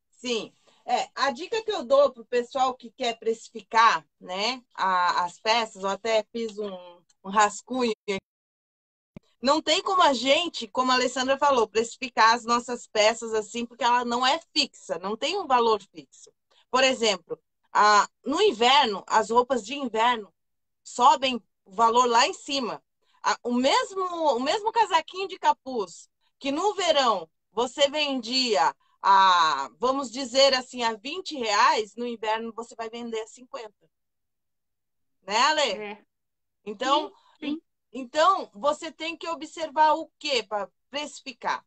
Sim. É, a dica que eu dou para o pessoal que quer precificar, né, a, as peças, eu até fiz um, um rascunho. Não tem como a gente, como a Alessandra falou, precificar as nossas peças assim, porque ela não é fixa, não tem um valor fixo. Por exemplo, a, no inverno, as roupas de inverno sobem o valor lá em cima. O mesmo, o mesmo casaquinho de capuz que no verão você vendia a, vamos dizer assim, a vinte reais, no inverno você vai vender a cinquenta. Né, Ale? É. Então, sim, sim. Então, você tem que observar o quê para precificar?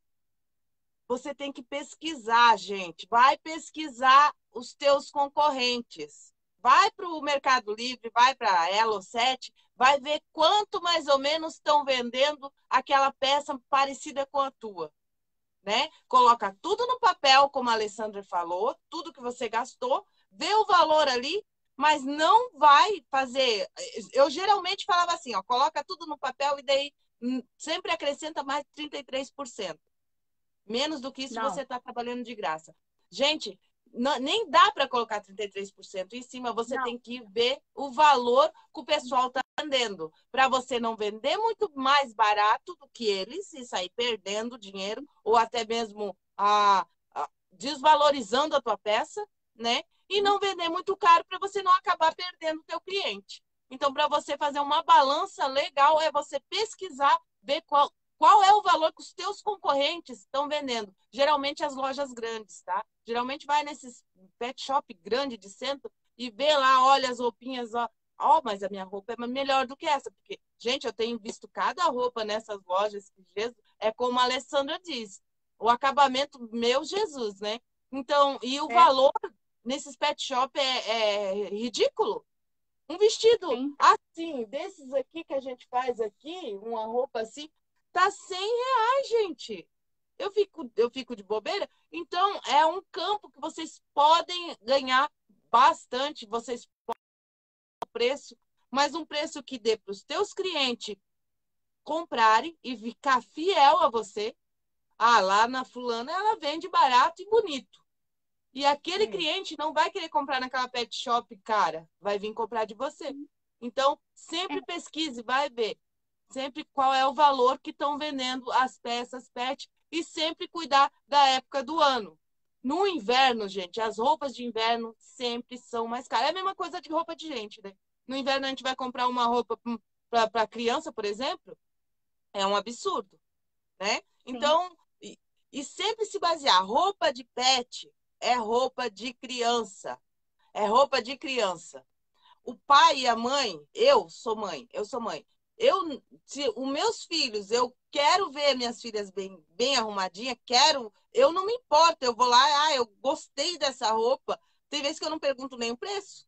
Você tem que pesquisar, gente. Vai pesquisar os teus concorrentes. Vai para o Mercado Livre, vai para a Elo sete, vai ver quanto mais ou menos estão vendendo aquela peça parecida com a tua. Né? Coloca tudo no papel, como a Alessandra falou, tudo que você gastou, vê o valor ali, mas não vai fazer... Eu geralmente falava assim, ó, coloca tudo no papel e daí sempre acrescenta mais trinta e três por cento. Menos do que isso não. Você está trabalhando de graça. Gente, não, nem dá para colocar trinta e três por cento em cima, você não. Tem que ver o valor que o pessoal está vendendo. Para você não vender muito mais barato do que eles e sair perdendo dinheiro, ou até mesmo a, a, desvalorizando a tua peça, né? E não vender muito caro para você não acabar perdendo o teu cliente. Então, para você fazer uma balança legal, é você pesquisar, ver qual, qual é o valor que os teus concorrentes estão vendendo. Geralmente as lojas grandes, tá? Geralmente vai nesses pet shop grande de centro e vê lá, olha as roupinhas, ó, ó, mas a minha roupa é melhor do que essa, porque, gente, eu tenho visto cada roupa nessas lojas, que Jesus, é como a Alessandra diz, o acabamento, meu Jesus, né? Então, e o é. valor nesses pet shop é, é ridículo. Um vestido Sim. assim, desses aqui que a gente faz aqui, uma roupa assim, tá cem reais, gente. Eu fico, eu fico de bobeira. Então, é um campo que vocês podem ganhar bastante, vocês podem ganhar o preço, mas um preço que dê para os teus clientes comprarem e ficar fiel a você. Ah, lá na fulana, ela vende barato e bonito. E aquele Sim. cliente não vai querer comprar naquela pet shop, cara. Vai vir comprar de você. Então, sempre é. pesquise, vai ver. Sempre qual é o valor que estão vendendo as peças pet. E sempre cuidar da época do ano. No inverno, gente, as roupas de inverno sempre são mais caras. É a mesma coisa de roupa de gente, né? No inverno a gente vai comprar uma roupa para criança, por exemplo. É um absurdo, né? Então, e, e sempre se basear. Roupa de pet... É roupa de criança. É roupa de criança. O pai e a mãe, eu sou mãe, eu sou mãe. Eu, se os meus filhos, eu quero ver minhas filhas bem, bem arrumadinha, quero, eu não me importo, eu vou lá, ah, eu gostei dessa roupa. Tem vezes que eu não pergunto nem o preço.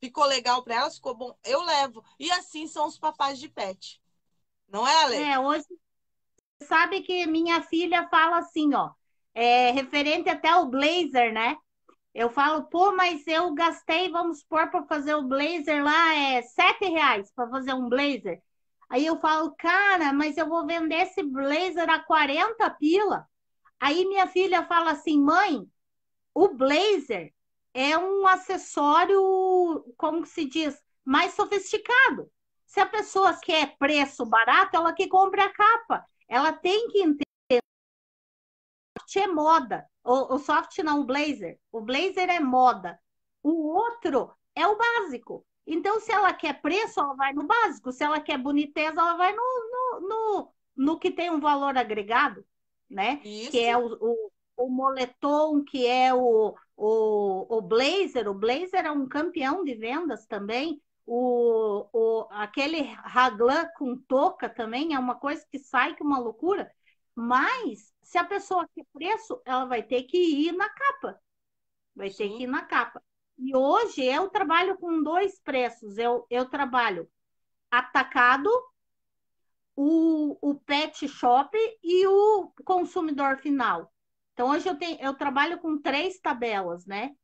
Ficou legal para elas, ficou bom, eu levo. E assim são os papais de pet. Não é, Ale? É, hoje sabe que minha filha fala assim, ó, É, referente até ao blazer, né? Eu falo, pô, mas eu gastei, vamos supor, para fazer o blazer lá, é sete reais para fazer um blazer. Aí eu falo, cara, mas eu vou vender esse blazer a quarenta pila. Aí minha filha fala assim, mãe, o blazer é um acessório, como se diz, mais sofisticado. Se a pessoa quer preço barato, ela que compra a capa. Ela tem que entender. É moda, o, o soft não, o blazer, o blazer é moda, o outro é o básico. Então, se ela quer preço, ela vai no básico, se ela quer boniteza, ela vai no, no, no, no que tem um valor agregado, né? Isso. Que é o, o, o moletom, que é o, o, o blazer, o blazer é um campeão de vendas também, o, o, aquele raglan com touca também é uma coisa que sai que uma loucura. Mas, se a pessoa quer preço, ela vai ter que ir na capa. Vai Sim. ter que ir na capa. E hoje eu trabalho com dois preços. Eu, eu trabalho atacado, o, o pet shop e o consumidor final. Então, hoje eu, tenho, eu trabalho com três tabelas, né?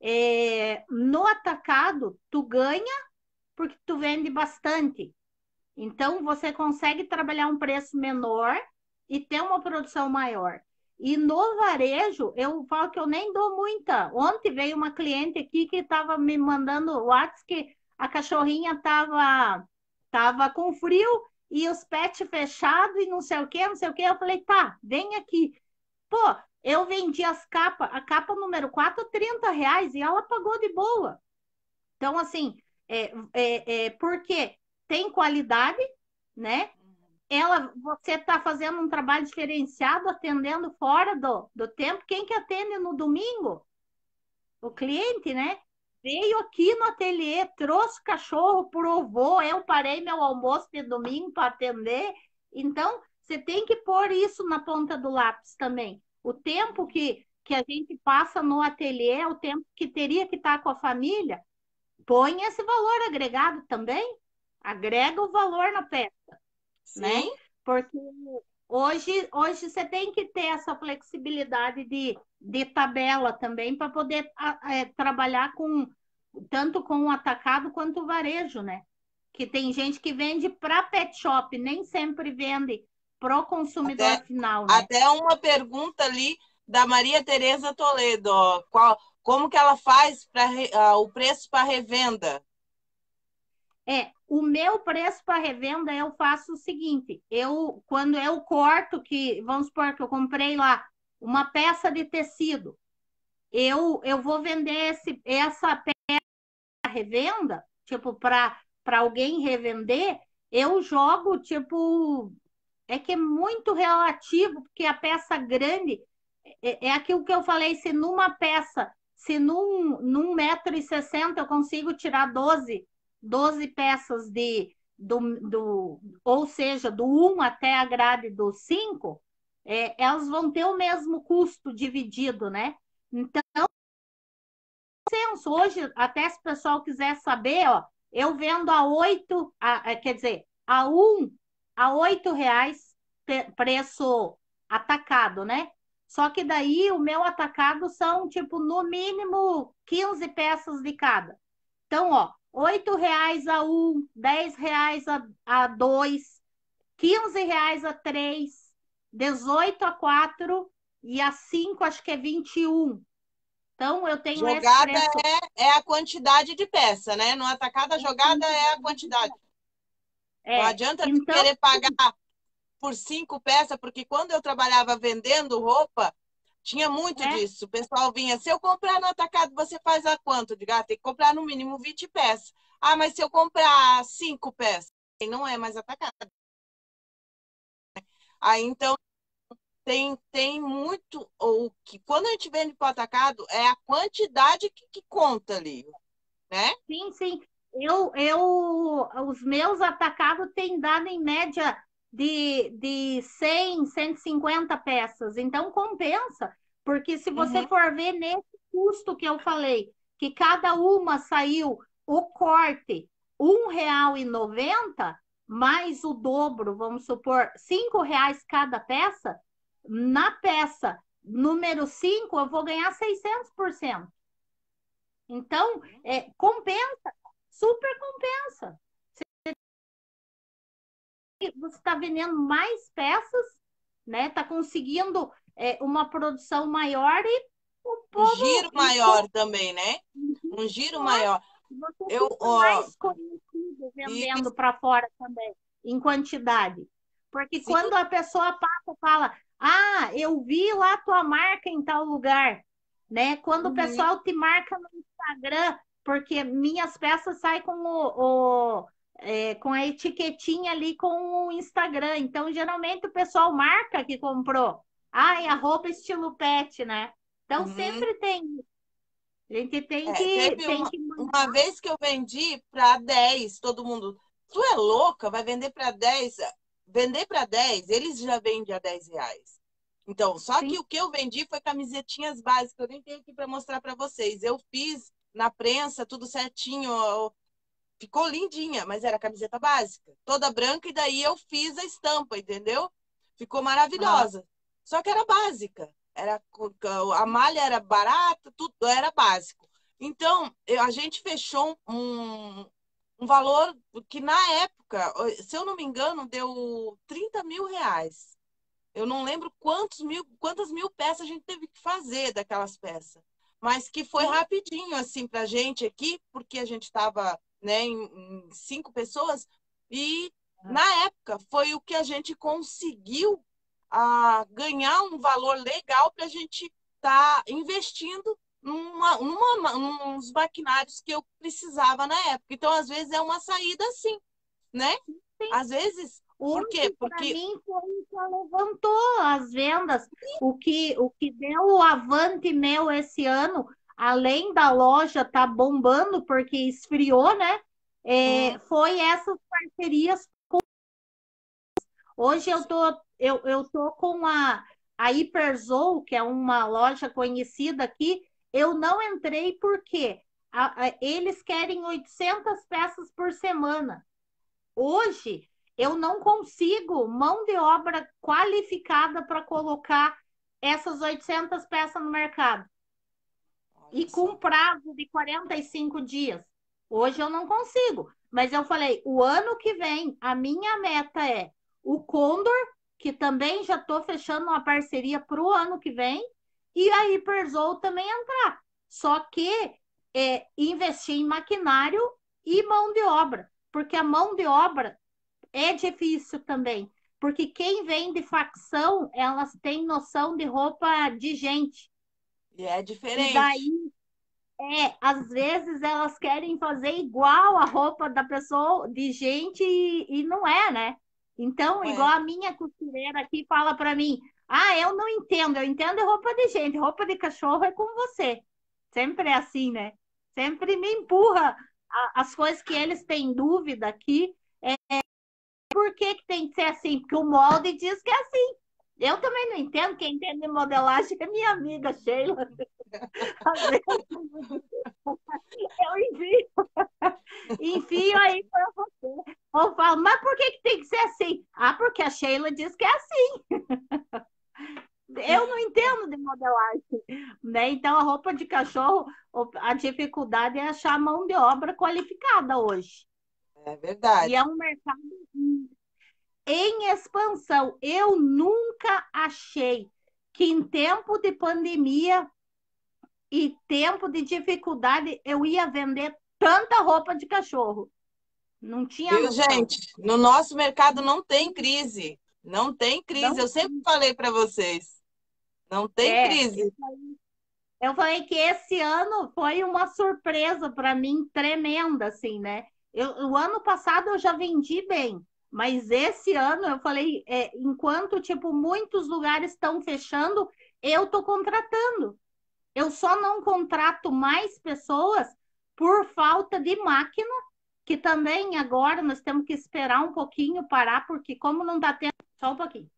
É, no atacado, tu ganha porque tu vende bastante. Então, você consegue trabalhar um preço menor e ter uma produção maior. E no varejo, eu falo que eu nem dou muita. Ontem veio uma cliente aqui que estava me mandando o WhatsApp que a cachorrinha estava tava com frio e os pets fechados e não sei o quê, não sei o quê. Eu falei, tá, vem aqui. Pô, eu vendi as capas, a capa número quatro, trinta reais e ela pagou de boa. Então, assim, é, é, é, porque tem qualidade, né? Ela, você está fazendo um trabalho diferenciado, atendendo fora do, do tempo. Quem que atende no domingo? O cliente, né? Veio aqui no ateliê, trouxe cachorro, provou, eu parei meu almoço de domingo para atender. Então, você tem que pôr isso na ponta do lápis também. O tempo que, que a gente passa no ateliê, o tempo que teria que estar com a família, põe esse valor agregado também, agrega o valor na peça, sim, né? Porque hoje, hoje você tem que ter essa flexibilidade de, de tabela também para poder é, trabalhar com tanto com o atacado quanto o varejo, né? Que tem gente que vende para pet shop, nem sempre vende pro consumidor até, final, né? Até uma pergunta ali da Maria Tereza Toledo, ó, qual, como que ela faz para uh, o preço para revenda? É, o meu preço para revenda eu faço o seguinte, eu quando eu corto, que vamos supor que eu comprei lá uma peça de tecido, eu, eu vou vender esse, essa peça para revenda, tipo, para alguém revender, eu jogo, tipo... É que é muito relativo, porque a peça grande é, é aquilo que eu falei, se numa peça, se num, num metro e sessenta eu consigo tirar doze, doze peças de, do, do, ou seja, do um até a grade do cinco, é, elas vão ter o mesmo custo dividido, né? Então, hoje, até se o pessoal quiser saber, ó, eu vendo a oito, a, quer dizer, a um... a oito reais preço atacado, né? Só que daí o meu atacado são, tipo, no mínimo quinze peças de cada. Então, ó, oito reais a um, dez reais a, a dois, quinze reais a três, dezoito a quatro e a cinco, acho que é vinte e um. Então, eu tenho esse preço. Jogada é, é a quantidade de peça, né? No atacado, a jogada é a quantidade. É, não adianta então... querer pagar por cinco peças, porque quando eu trabalhava vendendo roupa, tinha muito é. disso. O pessoal vinha, se eu comprar no atacado, você faz a quanto? Diga, ah, tem que comprar no mínimo vinte peças. Ah, mas se eu comprar cinco peças, não é mais atacado. Aí, então, tem, tem muito... Ou, que, quando a gente vende para o atacado, é a quantidade que, que conta ali, né? Sim, sim. Eu, eu, os meus atacados têm dado em média de, de cem, cento e cinquenta peças. Então, compensa, porque se você uhum. for ver nesse custo que eu falei, que cada uma saiu o corte um real e noventa, mais o dobro, vamos supor, cinco reais cada peça, na peça número cinco eu vou ganhar seiscentos por cento. Então, é, compensa. Super compensa. Você está vendendo mais peças, né? Está conseguindo é, uma produção maior e o povo... Um giro maior também, né? Um giro maior. Você Eu, fica mais conhecido vendendo isso... para fora também, em quantidade. Porque Sim. quando a pessoa passa e fala, ah, eu vi lá a tua marca em tal lugar, né? Quando uhum. o pessoal te marca no Instagram... Porque minhas peças saem com, o, o, é, com a etiquetinha ali com o Instagram. Então, geralmente, o pessoal marca que comprou. Ah, é arroba estilo pet, né? Então, uhum. sempre tem. A gente tem é, que... Tem uma, que uma vez que eu vendi para dez, todo mundo... Tu é louca? Vai vender para dez? Vender para dez, eles já vendem a dez reais. Então, só Sim. que o que eu vendi foi camisetinhas básicas. Eu nem tenho aqui para mostrar para vocês. Eu fiz... na prensa, tudo certinho, ficou lindinha, mas era camiseta básica, toda branca, e daí eu fiz a estampa, entendeu? Ficou maravilhosa, ah. só que era básica, era, a malha era barata, tudo era básico. Então, eu, a gente fechou um, um valor que na época, se eu não me engano, deu trinta mil reais. Eu não lembro quantos mil, quantas mil peças a gente teve que fazer daquelas peças. Mas que foi rapidinho, assim, pra gente aqui, porque a gente tava, né, em, em cinco pessoas, e uhum. na época foi o que a gente conseguiu a, ganhar um valor legal pra gente tá investindo numa, numa, nos maquinários que eu precisava na época. Então, às vezes, é uma saída assim, né? Sim. Às vezes... Por quê? Porque para mim foi o que levantou as vendas, o que, o que deu o avante meu esse ano, além da loja tá bombando porque esfriou, né? É, foi essas parcerias com... Hoje eu tô, eu, eu tô com a, a HiperZoo, que é uma loja conhecida aqui. Eu não entrei porque a, a, eles querem oitocentas peças por semana. Hoje eu não consigo mão de obra qualificada para colocar essas oitocentas peças no mercado. E com prazo de quarenta e cinco dias. Hoje eu não consigo. Mas eu falei, o ano que vem, a minha meta é o Condor, que também já estou fechando uma parceria para o ano que vem, e a HiperZoo também entrar. Só que é, investir em maquinário e mão de obra. Porque a mão de obra é difícil também. Porque quem vende facção, elas têm noção de roupa de gente. E é diferente. E daí, é, às vezes elas querem fazer igual a roupa da pessoa, de gente, e, e não é, né? Então, é. Igual a minha costureira aqui fala para mim, ah, eu não entendo, eu entendo roupa de gente, roupa de cachorro é com você. Sempre é assim, né? Sempre me empurra a, as coisas que eles têm dúvida aqui. É, é, por que que tem que ser assim? Porque o molde diz que é assim. Eu também não entendo, quem entende modelagem é minha amiga, Sheila. Às vezes, eu envio, enfio aí para você. Ou falo, mas por que que tem que ser assim? Ah, porque a Sheila diz que é assim. Eu não entendo de modelagem. Né? Então, a roupa de cachorro, a dificuldade é achar mão de obra qualificada hoje. É verdade. E é um mercado em expansão. Eu nunca achei que em tempo de pandemia e tempo de dificuldade eu ia vender tanta roupa de cachorro. Não tinha. Viu, gente, no nosso mercado não tem crise. Não tem crise. Não. Eu sempre falei para vocês. Não tem é, crise. Eu falei, eu falei que esse ano foi uma surpresa para mim tremenda, assim, né? Eu, o ano passado eu já vendi bem. Mas esse ano, eu falei, é, enquanto, tipo, muitos lugares estão fechando, eu estou contratando. Eu só não contrato mais pessoas por falta de máquina, que também agora nós temos que esperar um pouquinho, parar, porque como não dá tempo... Só um pouquinho.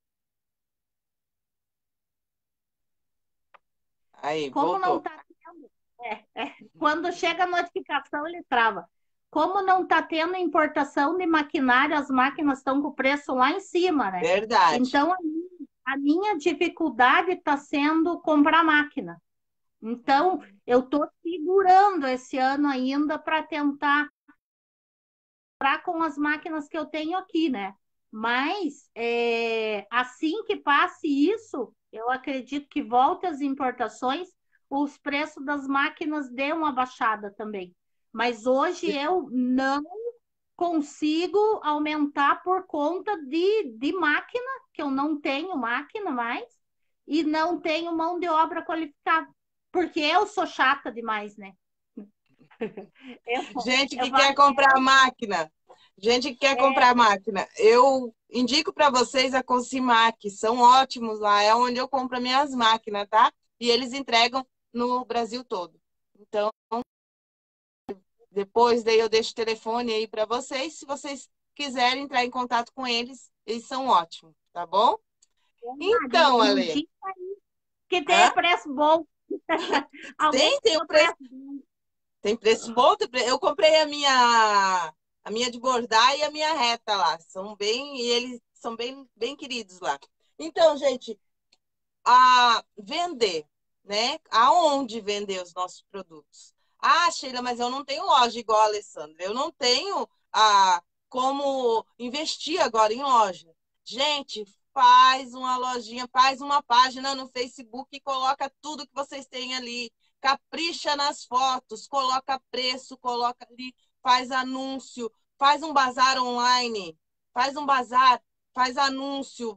Aí, como não tá tendo... É, é. Quando chega a notificação, ele trava. Como não está tendo importação de maquinário, as máquinas estão com o preço lá em cima, né? Verdade. Então, a minha, a minha dificuldade está sendo comprar máquina. Então, eu estou segurando esse ano ainda para tentar comprar com as máquinas que eu tenho aqui, né? Mas, é, assim que passe isso, eu acredito que volte as importações, os preços das máquinas dê uma baixada também. Mas hoje eu não consigo aumentar por conta de, de máquina, que eu não tenho máquina mais, e não tenho mão de obra qualificada, porque eu sou chata demais, né? Eu, gente que eu quer vou... comprar máquina, gente que quer é... comprar máquina, eu indico para vocês a Consimac, são ótimos lá, é onde eu compro minhas máquinas, tá? E eles entregam no Brasil todo. Então... Depois daí eu deixo o telefone aí para vocês, se vocês quiserem entrar em contato com eles, eles são ótimos, tá bom? É, então, Ale... Que tem ah? preço bom. tem, tem um preço... preço Tem preço bom? Eu comprei a minha, a minha de bordar e a minha reta lá. São bem... E eles são bem, bem queridos lá. Então, gente, a vender, né? Aonde vender os nossos produtos? Ah, Sheila, mas eu não tenho loja igual a Alessandra. Eu não tenho ah, como investir agora em loja. Gente, faz uma lojinha, faz uma página no Facebook e coloca tudo que vocês têm ali. Capricha nas fotos, coloca preço, coloca ali, faz anúncio, faz um bazar online, faz um bazar, faz anúncio,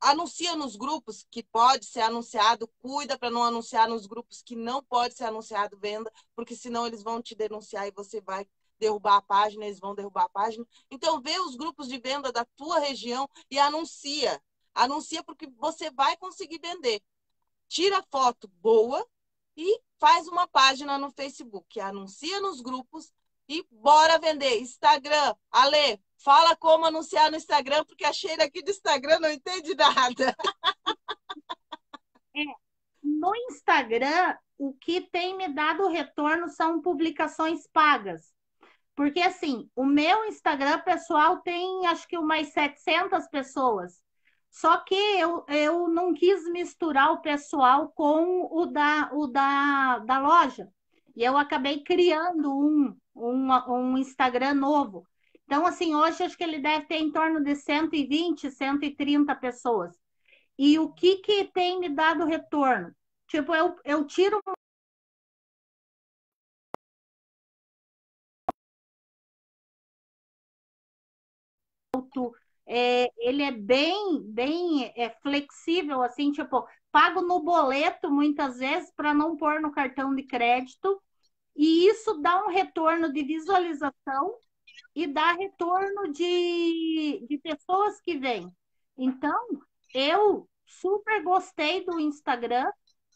anuncia nos grupos que pode ser anunciado, cuida para não anunciar nos grupos que não pode ser anunciado venda, porque senão eles vão te denunciar e você vai derrubar a página, eles vão derrubar a página. Então, vê os grupos de venda da tua região e anuncia. Anuncia porque você vai conseguir vender. Tira foto boa, e faz uma página no Facebook, anuncia nos grupos e bora vender. Instagram, Ale, fala como anunciar no Instagram, porque a Sheila aqui do Instagram não entende nada. É, no Instagram, o que tem me dado retorno são publicações pagas. Porque, assim, o meu Instagram pessoal tem, acho que, umas setecentas pessoas. Só que eu, eu não quis misturar o pessoal com o da, o da, da loja. E eu acabei criando um, um, um Instagram novo. Então, assim, hoje acho que ele deve ter em torno de cento e vinte, cento e trinta pessoas. E o que, que tem me dado retorno? Tipo, eu, eu tiro... É, ele é bem, bem é, flexível, assim, tipo, pago no boleto muitas vezes para não pôr no cartão de crédito, e isso dá um retorno de visualização e dá retorno de, de pessoas que vêm. Então, eu super gostei do Instagram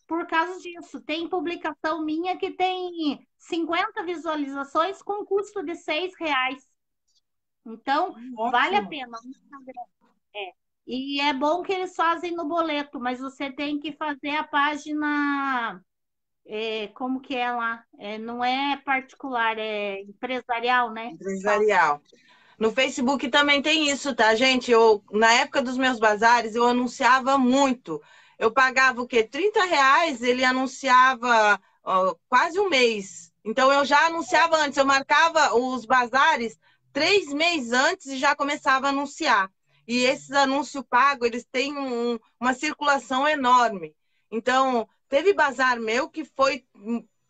por causa disso. Tem publicação minha que tem cinquenta visualizações com custo de seis reais. Então, ótimo. Vale a pena. É. E é bom que eles fazem no boleto, mas você tem que fazer a página... É, como que é lá? É, não é particular, é empresarial, né? Empresarial. No Facebook também tem isso, tá, gente? Eu, na época dos meus bazares, eu anunciava muito. Eu pagava o quê? trinta reais, ele anunciava ó, quase um mês. Então, eu já anunciava é. antes. Eu marcava os bazares... Três meses antes e já começava a anunciar. E esses anúncios pagos, eles têm um, uma circulação enorme. Então, teve bazar meu que foi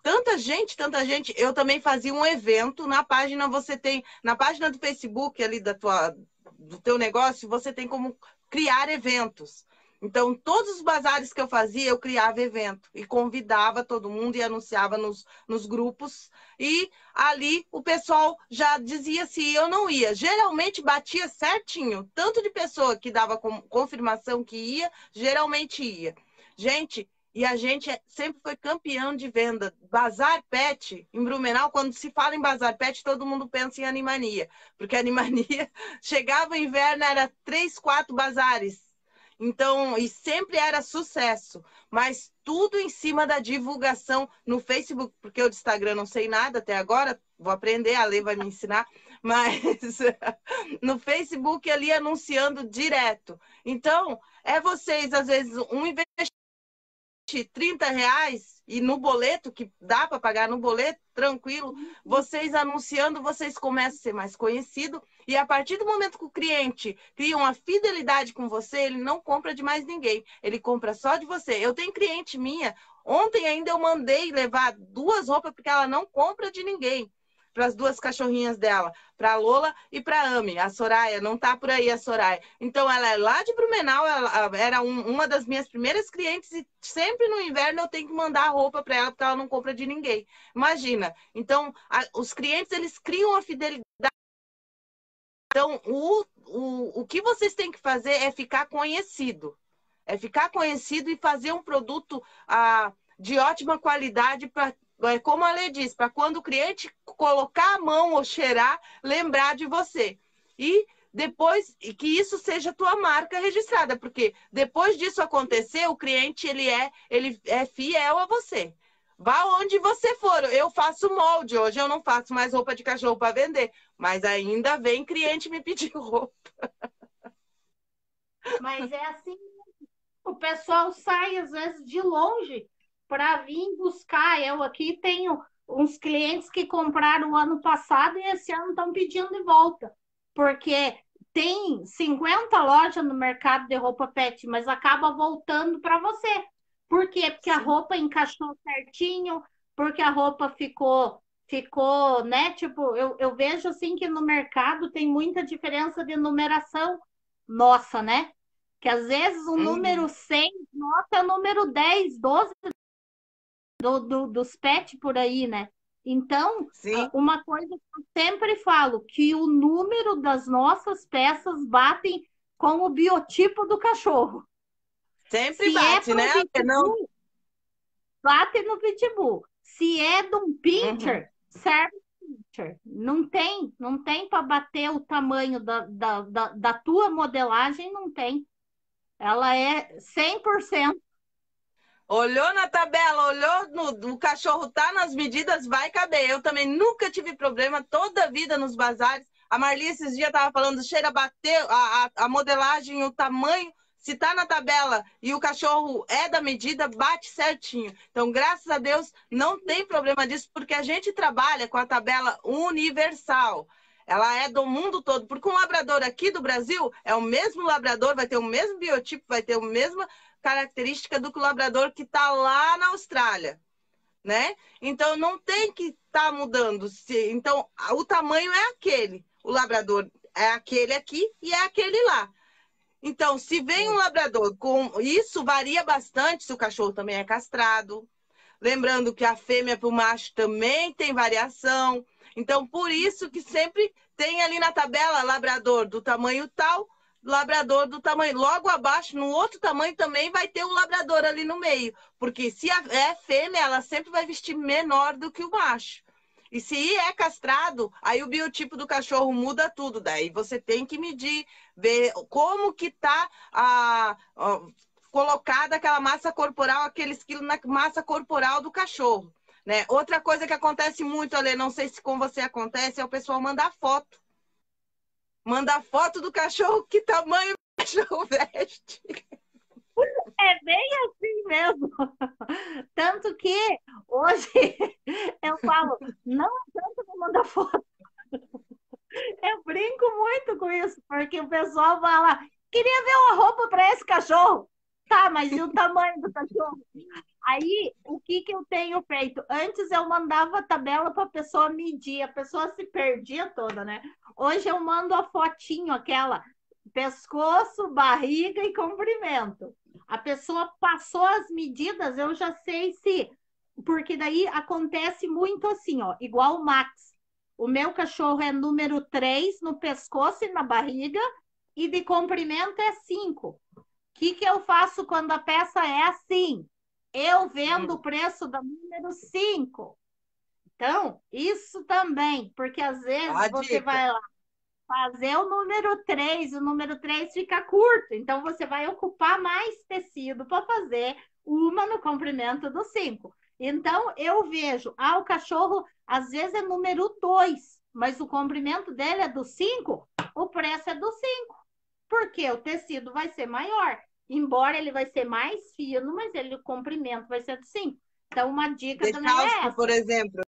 tanta gente, tanta gente. Eu também fazia um evento na página, você tem, na página do Facebook ali da tua, do teu negócio, você tem como criar eventos. Então, todos os bazares que eu fazia, eu criava evento e convidava todo mundo e anunciava nos, nos grupos. E ali o pessoal já dizia se ia ou não ia. Geralmente batia certinho. Tanto de pessoa que dava confirmação que ia, geralmente ia. Gente, e a gente sempre foi campeão de venda. Bazar Pet, em Blumenau, quando se fala em Bazar Pet, todo mundo pensa em Animania. Porque Animania chegava o inverno, era três, quatro bazares. Então, e sempre era sucesso, mas tudo em cima da divulgação no Facebook, porque eu do Instagram não sei nada até agora, vou aprender, a Lê vai me ensinar, mas no Facebook ali anunciando direto. Então, é vocês, às vezes, um investimento de trinta reais e no boleto, que dá para pagar no boleto, tranquilo, vocês anunciando, vocês começam a ser mais conhecidos. E a partir do momento que o cliente cria uma fidelidade com você, ele não compra de mais ninguém. Ele compra só de você. Eu tenho cliente minha, ontem ainda eu mandei levar duas roupas, porque ela não compra de ninguém. Para as duas cachorrinhas dela, para a Lola e para a Ami. A Soraya, não tá por aí a Soraya. Então, ela é lá de Blumenau, ela era um, uma das minhas primeiras clientes e sempre no inverno eu tenho que mandar roupa para ela, porque ela não compra de ninguém. Imagina. Então, a, os clientes, eles criam a fidelidade. Então, o, o, o que vocês têm que fazer é ficar conhecido. É ficar conhecido e fazer um produto ah, de ótima qualidade, pra, como a Lê diz, para quando o cliente colocar a mão ou cheirar, lembrar de você. E depois, que isso seja a tua marca registrada, porque depois disso acontecer, o cliente ele é, ele é fiel a você. Vá onde você for. Eu faço molde. Hoje eu não faço mais roupa de cachorro para vender. Mas ainda vem cliente me pedir roupa. Mas é assim. O pessoal sai, às vezes, de longe para vir buscar. Eu aqui tenho uns clientes que compraram o ano passado e esse ano estão pedindo de volta. Porque tem cinquenta lojas no mercado de roupa pet, mas acaba voltando para você. Por quê? Porque a roupa encaixou certinho, porque a roupa ficou, ficou, né? Tipo, eu, eu vejo, assim, que no mercado tem muita diferença de numeração nossa, né? Que às vezes o número cem, nossa, é o número dez, doze do, do, dos pets por aí, né? Então, sim, uma coisa que eu sempre falo, que o número das nossas peças batem com o biotipo do cachorro. Sempre se bate, é né? Não... bate no pitbull. Se é de um pincher, uhum. serve pincher. Não tem, não tem para bater o tamanho da, da, da, da tua modelagem, não tem. Ela é cem por cento. Olhou na tabela, olhou no, o cachorro tá nas medidas, vai caber. Eu também nunca tive problema, toda a vida nos bazares. A Marli esses dias tava falando, cheira, bateu a, a, a modelagem, o tamanho. Se tá na tabela e o cachorro é da medida, bate certinho. Então, graças a Deus, não tem problema disso, porque a gente trabalha com a tabela universal. Ela é do mundo todo, porque um labrador aqui do Brasil é o mesmo labrador, vai ter o mesmo biotipo, vai ter a mesma característica do que o labrador que está lá na Austrália, né? Então, não tem que estar mudando. Então, o tamanho é aquele. O labrador é aquele aqui e é aquele lá. Então, se vem um labrador com... Isso varia bastante se o cachorro também é castrado. Lembrando que a fêmea para o macho também tem variação. Então, por isso que sempre tem ali na tabela labrador do tamanho tal, labrador do tamanho... Logo abaixo, no outro tamanho, também vai ter um labrador ali no meio. Porque se é fêmea, ela sempre vai vestir menor do que o macho. E se é castrado, aí o biotipo do cachorro muda tudo. Daí você tem que medir, ver como que tá a, a, colocada aquela massa corporal, aqueles quilos na massa corporal do cachorro, né? Outra coisa que acontece muito, Ale, não sei se com você acontece, é o pessoal mandar foto. Mandar foto do cachorro, que tamanho o cachorro veste. É bem assim mesmo. Tanto que hoje eu falo, não adianta me mandar foto. Eu brinco muito com isso, porque o pessoal fala, queria ver uma roupa para esse cachorro. Tá, mas e o tamanho do cachorro? Aí, o que, que eu tenho feito? Antes eu mandava a tabela para a pessoa medir, a pessoa se perdia toda, né? Hoje eu mando a fotinho, aquela... pescoço, barriga e comprimento. A pessoa passou as medidas, eu já sei se... Porque daí acontece muito assim, ó, igual o Max. O meu cachorro é número três no pescoço e na barriga e de comprimento é cinco. O que, que eu faço quando a peça é assim? Eu vendo o preço da número cinco. Então, isso também, porque às vezes a você dica. Vai lá fazer o número três, o número três fica curto, então você vai ocupar mais tecido para fazer uma no comprimento do cinco. Então, eu vejo, ah, o cachorro às vezes é número dois, mas o comprimento dele é do cinco, o preço é do cinco, porque o tecido vai ser maior, embora ele vai ser mais fino, mas ele, o comprimento vai ser do cinco. Então, uma dica também é essa. Por exemplo,